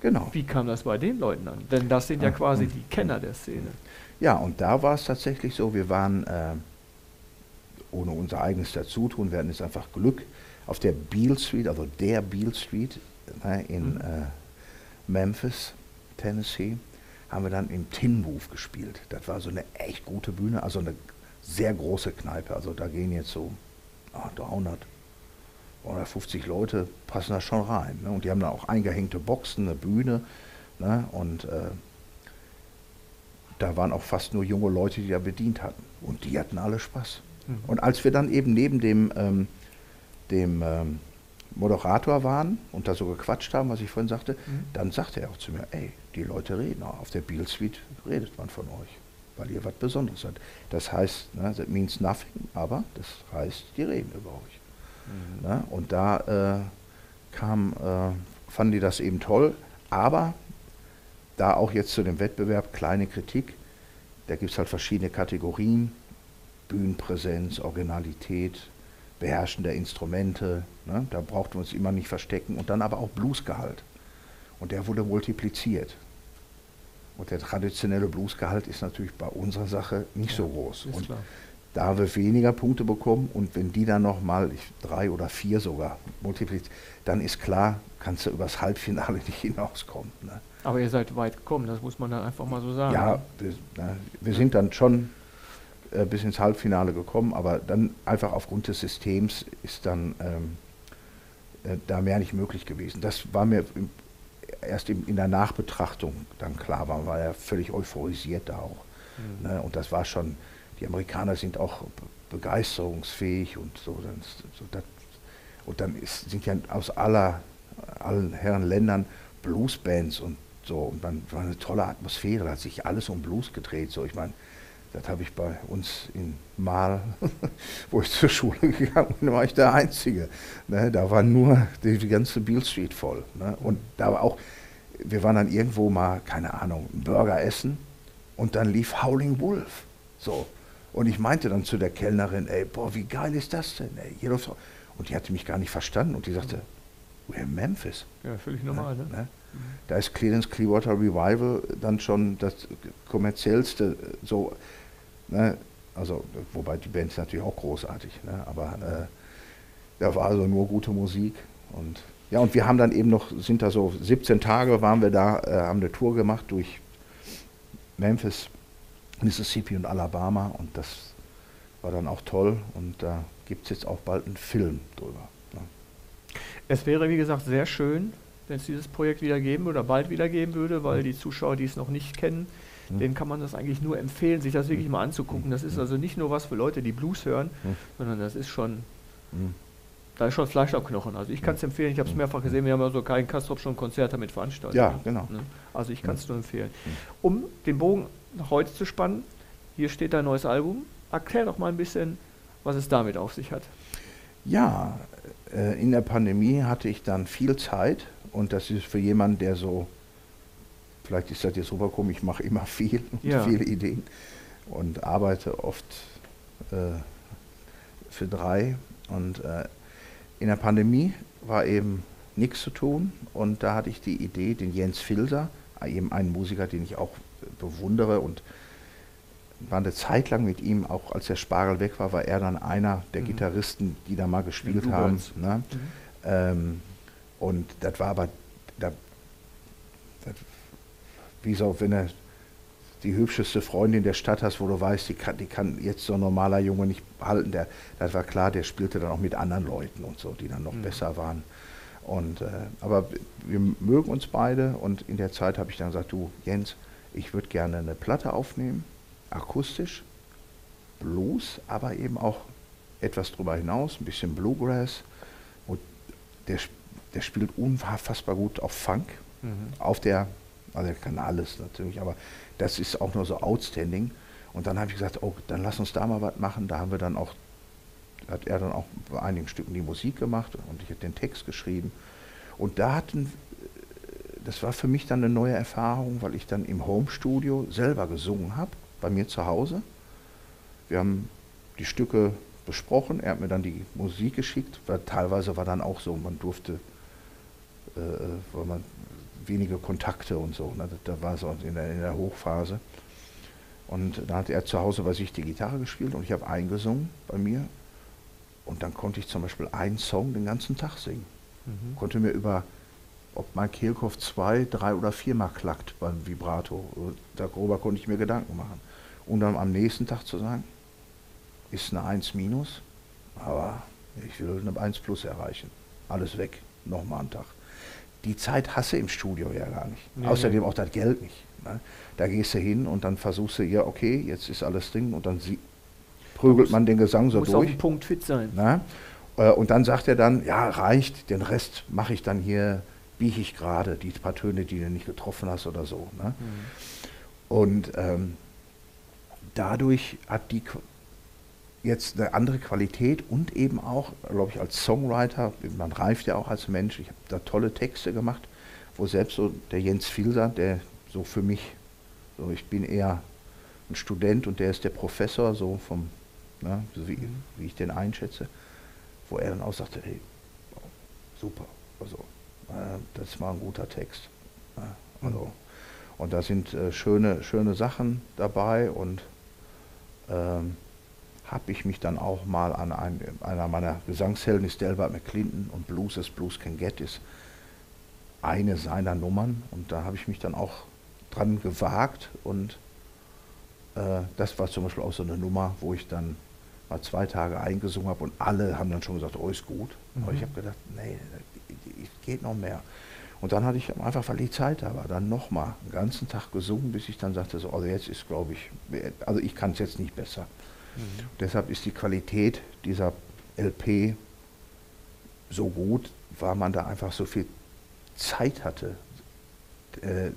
Genau. Wie kam das bei den Leuten an? Denn das sind ja ah, quasi die Kenner der Szene. Ja, und da war es tatsächlich so, wir waren äh, ohne unser eigenes Dazutun, wir hatten jetzt einfach Glück, auf der Beale Street, also der Beale Street äh, in mhm. äh, Memphis, Tennessee, haben wir dann im Tin Booth gespielt. Das war so eine echt gute Bühne, also eine sehr große Kneipe. Also da gehen jetzt so oh, dreihundert, hundertfünfzig Leute passen da schon rein. Ne? Und die haben da auch eingehängte Boxen, eine Bühne. Ne? Und äh, da waren auch fast nur junge Leute, die da bedient hatten. Und die hatten alle Spaß. Mhm. Und als wir dann eben neben dem, ähm, dem ähm, Moderator waren und da so gequatscht haben, was ich vorhin sagte, mhm. dann sagte er auch zu mir, ey, die Leute reden auch. Auf der Beale Street redet man von euch, weil ihr was Besonderes seid. Das heißt, ne, that means nothing, aber das heißt, die reden über euch. Mhm. Ne? Und da äh, kam, äh, fanden die das eben toll, aber da auch jetzt zu dem Wettbewerb kleine Kritik, da gibt es halt verschiedene Kategorien, Bühnenpräsenz, Originalität, Beherrschen der Instrumente, ne? Da brauchten wir uns immer nicht verstecken und dann aber auch Bluesgehalt und der wurde multipliziert. Und der traditionelle Bluesgehalt ist natürlich bei unserer Sache nicht ja, so groß. Und Da haben wir weniger Punkte bekommen, und wenn die dann nochmal drei oder vier sogar multipliziert, dann ist klar, kannst du übers Halbfinale nicht hinauskommen. Ne? Aber ihr seid weit gekommen, das muss man dann einfach mal so sagen. Ja, wir, na, wir sind dann schon äh, bis ins Halbfinale gekommen, aber dann einfach aufgrund des Systems ist dann ähm, äh, da mehr nicht möglich gewesen. Das war mir im, erst im, in der Nachbetrachtung dann klar, man war ja völlig euphorisiert da auch. Mhm. Ne? Und das war schon... Die Amerikaner sind auch begeisterungsfähig und so. Und dann ist, sind ja aus aller, allen Herren Ländern Bluesbands und so. Und dann war eine tolle Atmosphäre, da hat sich alles um Blues gedreht. So, ich meine, das habe ich bei uns in Marl, wo ich zur Schule gegangen bin, war ich der Einzige. Ne, da war nur die, die ganze Beale Street voll. Ne? Und da war auch, wir waren dann irgendwo mal, keine Ahnung, einen Burger essen und dann lief Howling Wolf. So. Und ich meinte dann zu der Kellnerin, ey, boah, wie geil ist das denn? Ey, jeder so. Und die hatte mich gar nicht verstanden und die sagte, we're in Memphis. Ja, völlig normal, ne? Ne? Mhm. Da ist Clearance Clearwater Revival dann schon das kommerziellste, so, ne? Also, wobei die Band ist natürlich auch großartig, ne? Aber mhm. äh, da war also nur gute Musik. Und ja, und wir haben dann eben noch, sind da so siebzehn Tage waren wir da, äh, haben eine Tour gemacht durch Memphis, Mississippi und Alabama, und das war dann auch toll, und da gibt es jetzt auch bald einen Film drüber. Ne? Es wäre, wie gesagt, sehr schön, wenn es dieses Projekt wieder geben oder bald wieder geben würde, weil die Zuschauer, die es noch nicht kennen, mhm. denen kann man das eigentlich nur empfehlen, sich das wirklich mhm. mal anzugucken. Das ist also nicht nur was für Leute, die Blues hören, mhm. sondern das ist schon, mhm. da ist schon Fleisch am Knochen. Also ich kann es empfehlen, ich habe es mehrfach gesehen, wir haben also keinen Castrop schon ein Konzert damit veranstaltet. Ja, genau. Ne? Also ich kann es mhm. nur empfehlen. Um den Bogen nach heute zu spannen. Hier steht dein neues Album. Erklär doch mal ein bisschen, was es damit auf sich hat. Ja, äh, in der Pandemie hatte ich dann viel Zeit, und das ist für jemanden, der so, vielleicht ist das jetzt rübergekommen, ich mache immer viel und ja. viele Ideen und arbeite oft äh, für drei. Und äh, in der Pandemie war eben nichts zu tun, und da hatte ich die Idee, den Jens Filser, eben einen Musiker, den ich auch bewundere, und war eine Zeit lang mit ihm, auch als der Spargel weg war, war er dann einer der mhm. Gitarristen, die da mal gespielt haben. Ne? Mhm. Ähm, und das war aber, dat, dat, wie so, wenn du die hübscheste Freundin der Stadt hast, wo du weißt, die kann, die kann jetzt so ein normaler Junge nicht halten. Der, das war klar, der spielte dann auch mit anderen Leuten und so, die dann noch mhm. besser waren. Und, äh, aber wir mögen uns beide, und in der Zeit habe ich dann gesagt, du Jens, ich würde gerne eine Platte aufnehmen, akustisch, Blues, aber eben auch etwas drüber hinaus, ein bisschen Bluegrass, und der, der spielt unfassbar gut auf Funk, mhm. auf der, also der kann alles natürlich, aber das ist auch nur so outstanding, und dann habe ich gesagt, oh, dann lass uns da mal was machen, da haben wir dann auch, hat er dann auch bei einigen Stücken die Musik gemacht, und ich habe den Text geschrieben. Und da hatten, das war für mich dann eine neue Erfahrung, weil ich dann im Home-Studio selber gesungen habe, bei mir zu Hause. Wir haben die Stücke besprochen, er hat mir dann die Musik geschickt, weil teilweise war dann auch so, man durfte, äh, weil man wenige Kontakte und so, ne, da war so in der, in der Hochphase. Und da hat er zu Hause bei sich die Gitarre gespielt, und ich habe eingesungen bei mir. Und dann konnte ich zum Beispiel einen Song den ganzen Tag singen. Mhm. Konnte mir über, ob mein Kehlkopf zwei, drei oder viermal klackt beim Vibrato, darüber konnte ich mir Gedanken machen. Und dann am nächsten Tag zu sagen, ist eine eins minus, aber ich will eine eins plus erreichen. Alles weg, nochmal einen Tag. Die Zeit hasse im Studio ja gar nicht. Nee, außerdem nee. Auch das Geld nicht. Ne? Da gehst du hin und dann versuchst du, ja okay, jetzt ist alles drin, und dann sie prügelt man den Gesang so muss durch. Muss auf den Punkt fit sein. Na? Und dann sagt er dann, ja reicht, den Rest mache ich dann hier, biege ich gerade, die paar Töne, die du nicht getroffen hast oder so. Ne? Mhm. Und ähm, dadurch hat die jetzt eine andere Qualität, und eben auch, glaube ich, als Songwriter, man reift ja auch als Mensch, ich habe da tolle Texte gemacht, wo selbst so der Jens Filser, der so für mich, so ich bin eher ein Student und der ist der Professor, so vom ne, so wie, mhm. wie ich den einschätze, wo er dann auch sagte, hey, super, also, äh, das war ein guter Text. Ne, also, mhm. Und da sind äh, schöne, schöne Sachen dabei, und ähm, habe ich mich dann auch mal an einen, einer meiner Gesangshelden ist Delbert McClinton und Blues is Blues Can Get ist eine seiner Nummern, und da habe ich mich dann auch dran gewagt, und äh, das war zum Beispiel auch so eine Nummer, wo ich dann mal zwei Tage eingesungen habe und alle haben dann schon gesagt, oh, ist gut, mhm. aber ich habe gedacht, nee, geht noch mehr. Und dann hatte ich einfach, weil die Zeit da war, dann nochmal einen ganzen Tag gesungen, bis ich dann sagte, so, also jetzt ist, glaube ich, also ich kann es jetzt nicht besser. Mhm. Deshalb ist die Qualität dieser L P so gut, weil man da einfach so viel Zeit hatte, äh,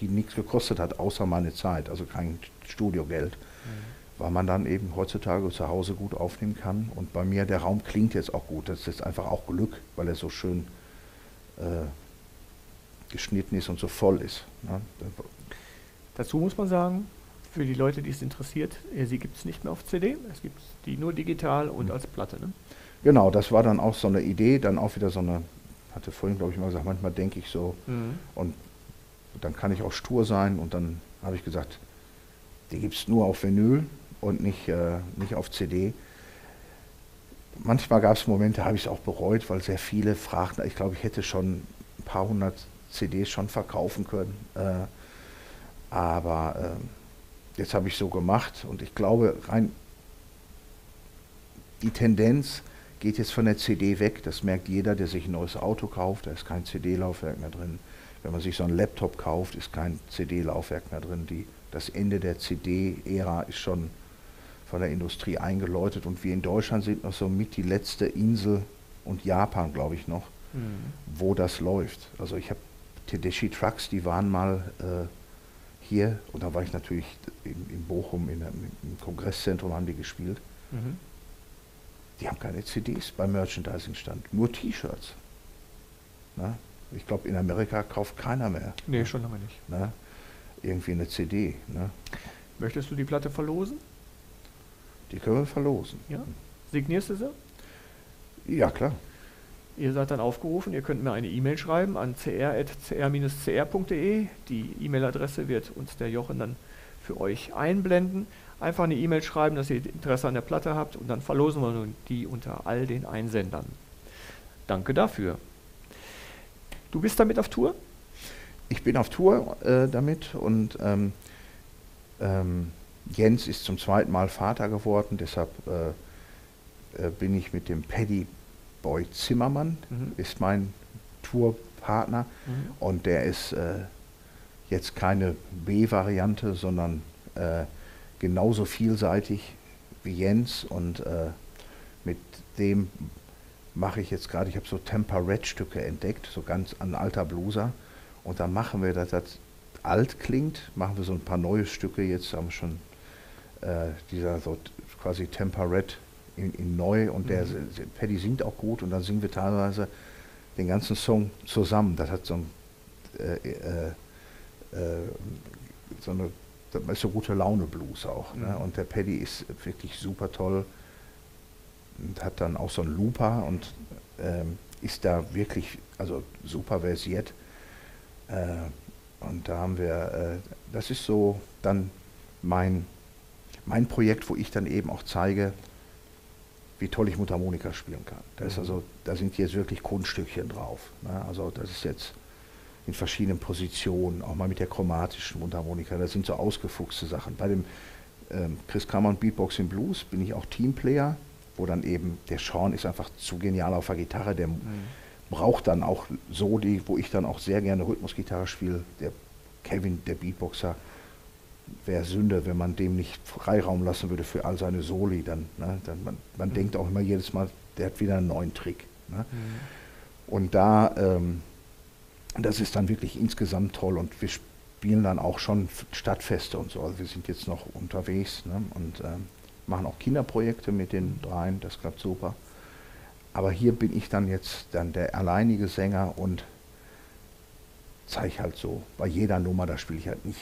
die nichts gekostet hat, außer meine Zeit, also kein Studiogeld, mhm. weil man dann eben heutzutage zu Hause gut aufnehmen kann. Und bei mir, der Raum klingt jetzt auch gut, das ist jetzt einfach auch Glück, weil er so schön äh, geschnitten ist und so voll ist. Ne? Dazu muss man sagen, für die Leute, die es interessiert, sie gibt es nicht mehr auf C D, es gibt die nur digital und mhm. als Platte. Ne? Genau, das war dann auch so eine Idee, dann auch wieder so eine, hatte vorhin glaube ich mal gesagt, manchmal denke ich so mhm. und dann kann ich auch stur sein, und dann habe ich gesagt, die gibt es nur auf Vinyl und nicht, äh, nicht auf C D. Manchmal gab es Momente, da habe ich es auch bereut, weil sehr viele fragten, ich glaube, ich hätte schon ein paar hundert C Ds schon verkaufen können, äh, aber äh, jetzt habe ich so gemacht, und ich glaube, rein die Tendenz geht jetzt von der C D weg, das merkt jeder, der sich ein neues Auto kauft, da ist kein C D-Laufwerk mehr drin, wenn man sich so einen Laptop kauft, ist kein C D-Laufwerk mehr drin, die, das Ende der C D-Ära ist schon von der Industrie eingeläutet, und wir in Deutschland sind noch so mit die letzte Insel, und Japan glaube ich noch, mhm. wo das läuft. Also ich habe Tedeschi Trucks, die waren mal äh, hier, und da war ich natürlich in, in Bochum in, im Kongresszentrum, haben die gespielt. Mhm. Die haben keine C Ds beim Merchandising-Stand, nur T-Shirts. Ich glaube, in Amerika kauft keiner mehr. Nee, schon lange nicht. Na? Irgendwie eine C D. Ne? Möchtest du die Platte verlosen? Die können wir verlosen. Ja? Signierst du sie? Ja, klar. Ihr seid dann aufgerufen, ihr könnt mir eine E-Mail schreiben an c r at c r dash c r punkt d e. Die E-Mail-Adresse wird uns der Jochen dann für euch einblenden. Einfach eine E-Mail schreiben, dass ihr Interesse an der Platte habt, und dann verlosen wir nun die unter all den Einsendern. Danke dafür. Du bist damit auf Tour? Ich bin auf Tour äh, damit, und ähm, ähm, Jens ist zum zweiten Mal Vater geworden, deshalb äh, äh, bin ich mit dem Paddy Boy Zimmermann, mhm. ist mein Tourpartner, mhm. und der ist äh, jetzt keine B-Variante, sondern äh, genauso vielseitig wie Jens, und äh, mit dem mache ich jetzt gerade, ich habe so Temperette-Stücke entdeckt, so ganz ein alter Blueser, und dann machen wir, dass das alt klingt, machen wir so ein paar neue Stücke, jetzt haben wir schon äh, dieser so quasi Temperette in, in neu, und mhm. der, der Paddy singt auch gut, und dann singen wir teilweise den ganzen Song zusammen, das hat so ein äh, äh, äh, so eine Das ist so gute Laune Blues auch. Mhm. Ne? Und der Paddy ist wirklich super toll und hat dann auch so einen Looper und ähm, ist da wirklich also super versiert. Äh, und da haben wir, äh, das ist so dann mein, mein Projekt, wo ich dann eben auch zeige, wie toll ich Mundharmonika spielen kann. Da, mhm. ist also, da sind jetzt wirklich Kunststückchen drauf. Ne? Also das ist jetzt in verschiedenen Positionen, auch mal mit der chromatischen Mundharmonika, das sind so ausgefuchste Sachen. Bei dem ähm, Chris Kramer und Beatbox in Blues bin ich auch Teamplayer, wo dann eben der Sean ist einfach zu genial auf der Gitarre, der mhm. braucht dann auch so die, wo ich dann auch sehr gerne Rhythmusgitarre spiele. Der Kevin, der Beatboxer, wäre Sünde, wenn man dem nicht Freiraum lassen würde für all seine Soli. Dann, ne? dann, man man mhm. denkt auch immer jedes Mal, der hat wieder einen neuen Trick. Ne? Mhm. Und da ähm, das ist dann wirklich insgesamt toll, und wir spielen dann auch schon Stadtfeste und so. Also wir sind jetzt noch unterwegs, ne? und ähm, machen auch Kinderprojekte mit den dreien, das klappt super. Aber hier bin ich dann jetzt dann der alleinige Sänger und zeige halt so, bei jeder Nummer, da spiele ich halt nicht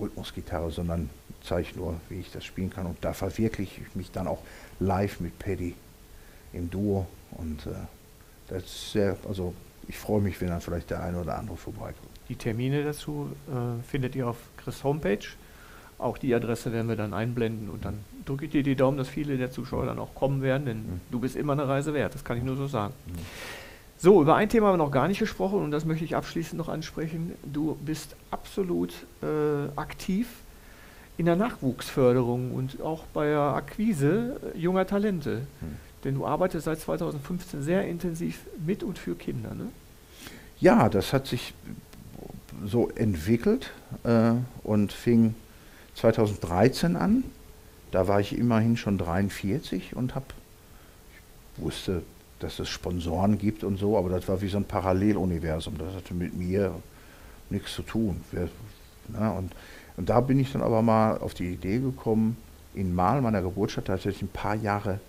Rhythmusgitarre, sondern zeige nur, wie ich das spielen kann. Und da verwirkliche ich mich dann auch live mit Paddy im Duo, und äh, das ist sehr, also ich freue mich, wenn dann vielleicht der eine oder andere vorbeikommt. Die Termine dazu äh, findet ihr auf Chris' Homepage, Auch die Adresse werden wir dann einblenden und dann drücke ich dir die Daumen, dass viele der Zuschauer dann auch kommen werden, denn mhm. du bist immer eine Reise wert, das kann ich nur so sagen. Mhm. So, über ein Thema haben wir noch gar nicht gesprochen und das möchte ich abschließend noch ansprechen. Du bist absolut äh, aktiv in der Nachwuchsförderung und auch bei der Akquise junger Talente, mhm. denn du arbeitest seit zweitausendfünfzehn sehr intensiv mit und für Kinder, ne? Ja, das hat sich so entwickelt äh, und fing zweitausenddreizehn an, da war ich immerhin schon dreiundvierzig und hab, ich wusste, dass es Sponsoren gibt und so, aber das war wie so ein Paralleluniversum, das hatte mit mir nichts zu tun. Wir, na, und, und da bin ich dann aber mal auf die Idee gekommen, in Marl, meiner Geburtsstadt, da hatte ich ein paar Jahre,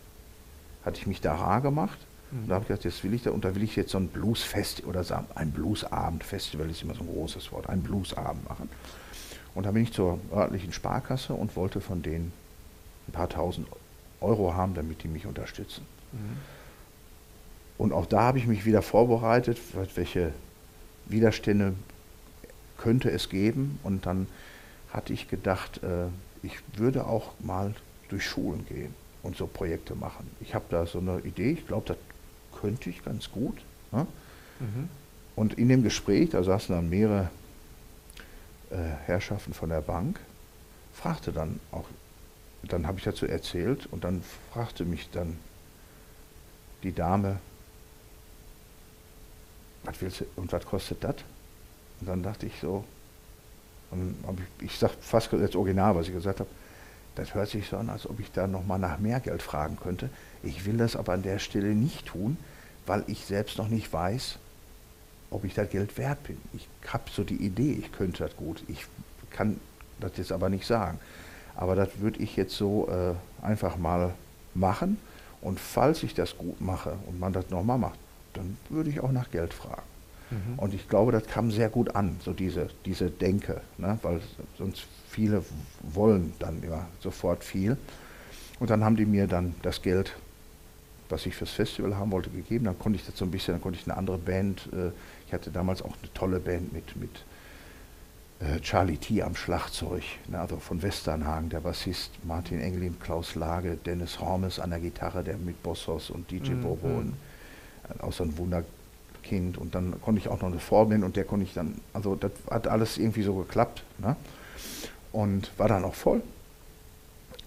hatte ich mich da rar gemacht, mhm. und da habe ich gedacht, jetzt will ich da, und da will ich jetzt so ein Bluesfest oder so ein Bluesabend-Festival ist immer so ein großes Wort, ein Bluesabend machen. Und da bin ich zur örtlichen Sparkasse und wollte von denen ein paar tausend Euro haben, damit die mich unterstützen. Mhm. Und auch da habe ich mich wieder vorbereitet, welche Widerstände könnte es geben. Und dann hatte ich gedacht, äh, ich würde auch mal durch Schulen gehen und so Projekte machen. Ich habe da so eine Idee, ich glaube, das könnte ich ganz gut. Ne? Mhm. Und in dem Gespräch, da saßen dann mehrere Herrschaften von der Bank, fragte dann auch, dann habe ich dazu erzählt und dann fragte mich dann die Dame, was willst du und was kostet das? Und dann dachte ich so, und ich, ich sage fast jetzt original, was ich gesagt habe, das hört sich so an, als ob ich da nochmal nach mehr Geld fragen könnte. Ich will das aber an der Stelle nicht tun, weil ich selbst noch nicht weiß, ob ich das Geld wert bin. Ich habe so die Idee, ich könnte das gut. Ich kann das jetzt aber nicht sagen. Aber das würde ich jetzt so äh, einfach mal machen. Und falls ich das gut mache und man das nochmal macht, dann würde ich auch nach Geld fragen. Mhm. Und ich glaube, das kam sehr gut an, so diese, diese Denke. Ne? Weil sonst viele wollen dann immer sofort viel. Und dann haben die mir dann das Geld, was ich fürs Festival haben wollte, gegeben. Dann konnte ich das so ein bisschen, dann konnte ich eine andere Band, äh, ich hatte damals auch eine tolle Band mit, mit äh, Charlie T. am Schlagzeug, ne, also von Westernhagen, der Bassist, Martin Englin, Klaus Lage, Dennis Hormes an der Gitarre, der mit Bossos und D J mhm. Bobo und äh, auch so ein Wunderkind. Und dann konnte ich auch noch eine Vorband und der konnte ich dann, also das hat alles irgendwie so geklappt, ne? Und war dann auch voll.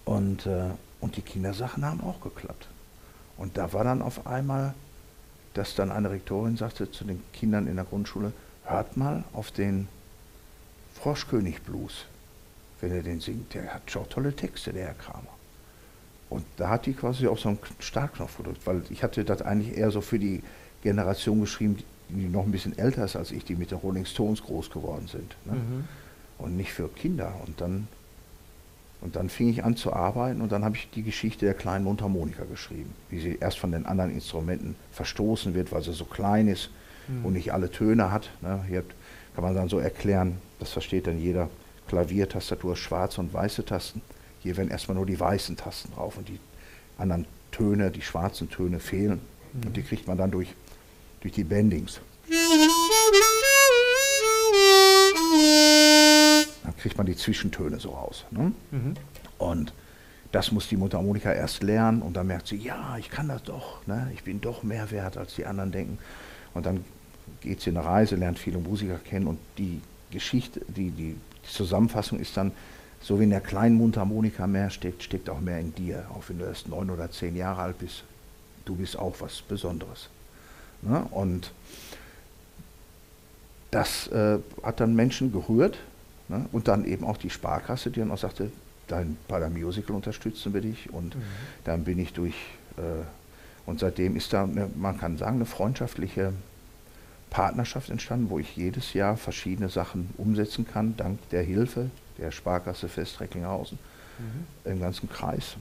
Und, äh, und die Kindersachen haben auch geklappt. Und da war dann auf einmal, dass dann eine Rektorin sagte zu den Kindern in der Grundschule, hört mal auf den Froschkönig-Blues, wenn er den singt, der hat schon tolle Texte, der Herr Kramer. Und da hat die quasi auf so einen Startknopf gedrückt, weil ich hatte das eigentlich eher so für die Generation geschrieben, die noch ein bisschen älter ist als ich, die mit den Rolling Stones groß geworden sind. Ne? Mhm. Und nicht für Kinder. Und dann, Und dann fing ich an zu arbeiten und dann habe ich die Geschichte der kleinen Mundharmonika geschrieben, wie sie erst von den anderen Instrumenten verstoßen wird, weil sie so klein ist mhm. und nicht alle Töne hat. Ne? Hier kann man dann so erklären, das versteht dann jeder, Klaviertastatur, schwarze und weiße Tasten. Hier werden erstmal nur die weißen Tasten drauf und die anderen Töne, die schwarzen Töne fehlen. Mhm. Und die kriegt man dann durch, durch die Bendings. Kriegt man die Zwischentöne so raus. Ne? Mhm. Und das muss die Mundharmonika erst lernen und dann merkt sie, ja, ich kann das doch, ne? Ich bin doch mehr wert, als die anderen denken. Und dann geht sie in eine Reise, lernt viele Musiker kennen und die Geschichte, die, die Zusammenfassung ist dann, so wie in der kleinen Mundharmonika mehr steckt, steckt auch mehr in dir. Auch wenn du erst neun oder zehn Jahre alt bist, du bist auch was Besonderes. Ne? Und das äh, hat dann Menschen gerührt, und dann eben auch die Sparkasse, die dann auch sagte, dein, bei der Musical unterstützen wir dich. Und mhm. dann bin ich durch, äh, und seitdem ist da, eine, man kann sagen, eine freundschaftliche Partnerschaft entstanden, wo ich jedes Jahr verschiedene Sachen umsetzen kann, dank der Hilfe der Sparkasse Fest Recklinghausen. Mhm. Im ganzen Kreis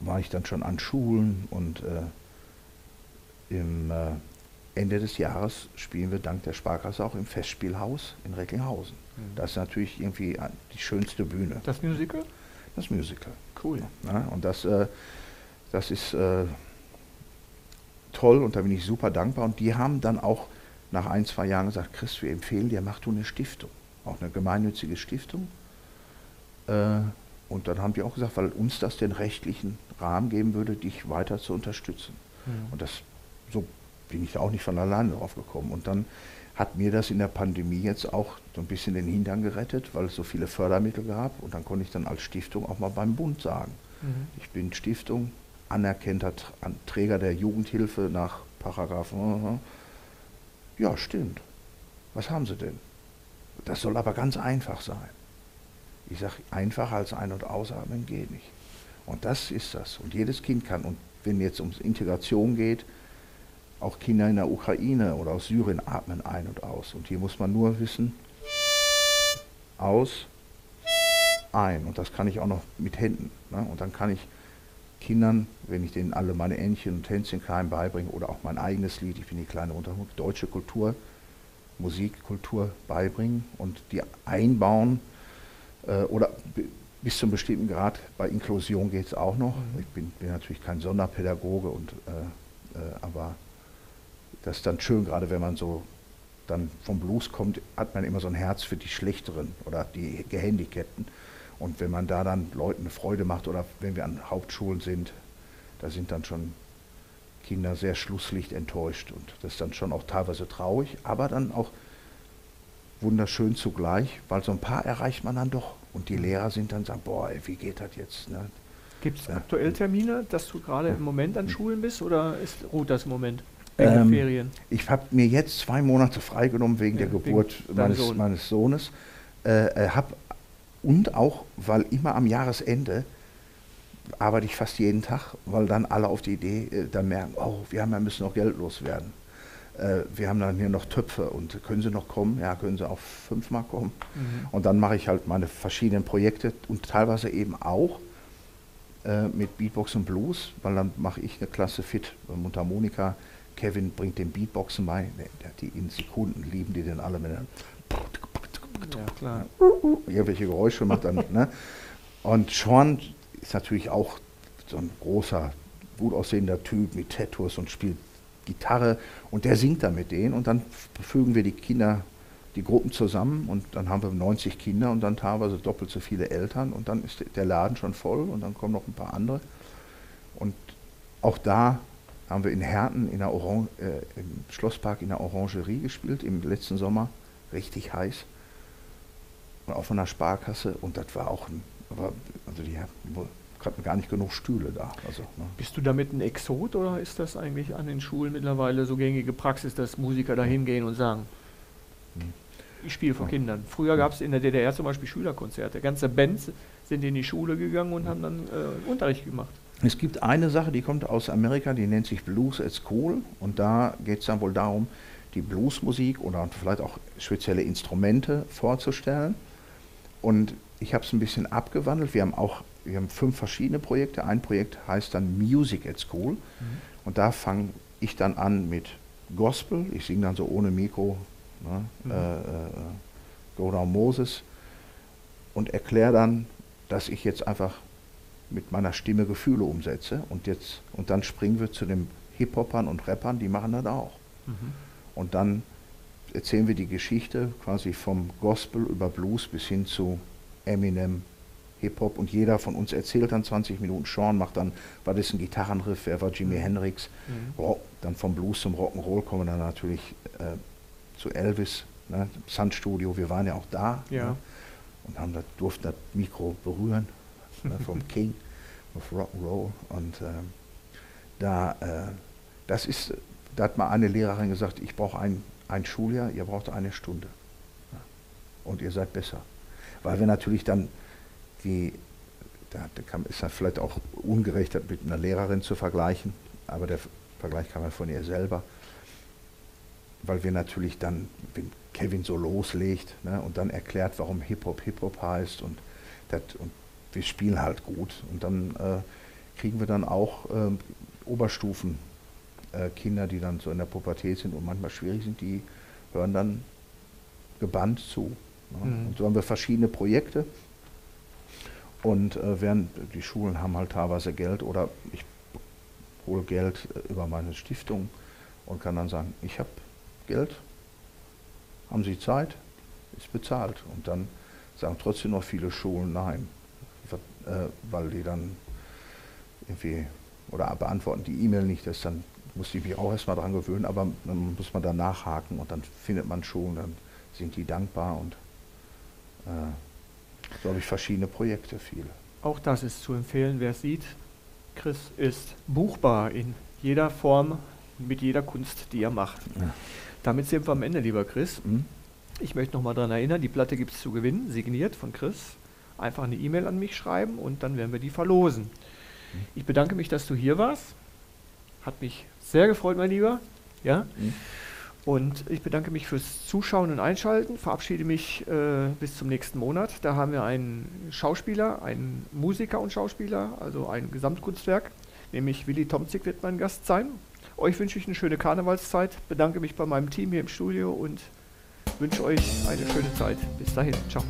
war ich dann schon an Schulen und äh, im äh, Ende des Jahres spielen wir dank der Sparkasse auch im Festspielhaus in Recklinghausen. Mhm. Das ist natürlich irgendwie die schönste Bühne. Das Musical? Das Musical. Cool. Ja, und das, äh, das ist äh, toll und da bin ich super dankbar. Und die haben dann auch nach ein, zwei Jahren gesagt, Chris, wir empfehlen dir, mach du eine Stiftung. Auch eine gemeinnützige Stiftung. Äh, und dann haben die auch gesagt, weil uns das den rechtlichen Rahmen geben würde, dich weiter zu unterstützen. Mhm. Und das, so bin ich da auch nicht von alleine drauf gekommen. Und dann hat mir das in der Pandemie jetzt auch so ein bisschen den Hintern gerettet, weil es so viele Fördermittel gab. Und dann konnte ich dann als Stiftung auch mal beim Bund sagen. Mhm. Ich bin Stiftung, anerkannter Träger der Jugendhilfe nach Paragraph. Ja, stimmt. Was haben Sie denn? Das soll aber ganz einfach sein. Ich sage, einfacher als ein- und ausatmen geht nicht. Und das ist das. Und jedes Kind kann, und wenn jetzt um Integration geht, auch Kinder in der Ukraine oder aus Syrien atmen ein und aus. Und hier muss man nur wissen, aus, ein. Und das kann ich auch noch mit Händen. Ne? Und dann kann ich Kindern, wenn ich denen alle meine Entchen und Tänzchen klein beibringe oder auch mein eigenes Lied, ich bin die kleine Unterhung, deutsche Kultur, Musikkultur beibringen und die einbauen äh, oder b- bis zum bestimmten Grad, bei Inklusion geht es auch noch. Mhm. Ich bin, bin natürlich kein Sonderpädagoge, und, äh, äh, aber das ist dann schön, gerade wenn man so dann vom Blues kommt, hat man immer so ein Herz für die Schlechteren oder die Gehandicapten. Und wenn man da dann Leuten eine Freude macht oder wenn wir an Hauptschulen sind, da sind dann schon Kinder sehr schlusslicht enttäuscht. Und das ist dann schon auch teilweise traurig, aber dann auch wunderschön zugleich, weil so ein paar erreicht man dann doch. Und die Lehrer sind dann sagen, boah, ey, wie geht das jetzt? Ne? Gibt es ja aktuell Termine, dass du gerade im Moment an Schulen bist, oder ist, ruht das im Moment? Ähm, Ferien? Ich habe mir jetzt zwei Monate freigenommen wegen ja, der Geburt wegen meines, Sohn. meines Sohnes. Äh, hab Und auch, weil immer am Jahresende arbeite ich fast jeden Tag, weil dann alle auf die Idee äh, dann merken, oh, wir haben ja müssen noch Geld loswerden. Äh, wir haben dann hier noch Töpfe und können Sie noch kommen? Ja, können Sie auch fünfmal kommen. Mhm. Und dann mache ich halt meine verschiedenen Projekte und teilweise eben auch äh, mit Beatbox und Blues, weil dann mache ich eine Klasse fit mit Harmonika. Kevin bringt den Beatboxen bei, die in Sekunden lieben die den alle mit der Ja, klar. Irgendwelche Geräusche macht dann. Ne? Und Sean ist natürlich auch so ein großer, gut aussehender Typ mit Tattoos und spielt Gitarre. Und der singt dann mit denen. Und dann fügen wir die Kinder, die Gruppen zusammen. Und dann haben wir neunzig Kinder und dann teilweise doppelt so viele Eltern. Und dann ist der Laden schon voll. Und dann kommen noch ein paar andere. Und auch da haben wir in Herten in der Oran- äh, im Schlosspark in der Orangerie gespielt, im letzten Sommer. Richtig heiß. Und auch von der Sparkasse, und das war auch ein, aber also die hatten gar nicht genug Stühle da. Also, ne. Bist du damit ein Exot, oder ist das eigentlich an den Schulen mittlerweile so gängige Praxis, dass Musiker da hingehen und sagen, hm. ich spiele vor ja. Kindern? Früher ja. gab es in der D D R zum Beispiel Schülerkonzerte. Ganze Bands sind in die Schule gegangen und ja. haben dann äh, Unterricht gemacht. Es gibt eine Sache, die kommt aus Amerika, die nennt sich Blues at School, und da geht es dann wohl darum, die Bluesmusik oder vielleicht auch spezielle Instrumente vorzustellen. Und ich habe es ein bisschen abgewandelt. Wir haben auch, wir haben fünf verschiedene Projekte. Ein Projekt heißt dann Music at School. Mhm. Und da fange ich dann an mit Gospel. Ich singe dann so ohne Mikro, ne, mhm. äh, äh, Go Down Moses. Und erkläre dann, dass ich jetzt einfach mit meiner Stimme Gefühle umsetze. Und, jetzt, und dann springen wir zu den Hip-Hopern und Rappern, die machen das auch. Mhm. Und dann erzählen wir die Geschichte quasi vom Gospel über Blues bis hin zu Eminem, Hip-Hop, und jeder von uns erzählt dann zwanzig Minuten. Sean macht dann, was ist ein Gitarrenriff, wer war Jimi Hendrix, mhm. Rock, dann vom Blues zum Rock'n'Roll kommen wir dann natürlich äh, zu Elvis, ne, Sun Studio, wir waren ja auch da, ja. Ne, und haben das, durften das Mikro berühren, ne, vom King auf Rock'n'Roll, und äh, da, äh, das ist, da hat mal eine Lehrerin gesagt, ich brauche einen Ein Schuljahr, ihr braucht eine Stunde. Und ihr seid besser. Weil wir natürlich dann, die, da ist das vielleicht auch ungerecht, das mit einer Lehrerin zu vergleichen, aber der Vergleich kam ja von ihr selber, weil wir natürlich dann, wenn Kevin so loslegt, ne, und dann erklärt, warum Hip-Hop Hip-Hop heißt, und, dat, und wir spielen halt gut. Und dann äh, kriegen wir dann auch äh, Oberstufen. Kinder, die dann so in der Pubertät sind und manchmal schwierig sind, die hören dann gebannt zu. Ne? Mhm. Und so haben wir verschiedene Projekte, und äh, während die Schulen haben halt teilweise Geld, oder ich hole Geld äh, über meine Stiftung und kann dann sagen, ich habe Geld, haben Sie Zeit, ist bezahlt. Und dann sagen trotzdem noch viele Schulen nein. äh, weil die dann irgendwie, oder beantworten die E-Mail nicht, das dann musste ich mich auch erstmal dran gewöhnen, aber dann muss man da nachhaken und dann findet man schon, dann sind die dankbar und äh, so habe ich verschiedene Projekte, viele. Auch das ist zu empfehlen, wer es sieht. Chris ist buchbar in jeder Form, mit jeder Kunst, die er macht. Ja. Damit sind wir am Ende, lieber Chris. Mhm. Ich möchte nochmal daran erinnern, die Platte gibt es zu gewinnen, signiert von Chris. Einfach eine E-Mail an mich schreiben und dann werden wir die verlosen. Mhm. Ich bedanke mich, dass du hier warst. Hat mich sehr gefreut, mein Lieber. Ja? Mhm. Und ich bedanke mich fürs Zuschauen und Einschalten. Verabschiede mich äh, bis zum nächsten Monat. Da haben wir einen Schauspieler, einen Musiker und Schauspieler, also ein Gesamtkunstwerk. Nämlich Willi Tomczyk wird mein Gast sein. Euch wünsche ich eine schöne Karnevalszeit. Bedanke mich bei meinem Team hier im Studio und wünsche euch eine schöne Zeit. Bis dahin. Ciao.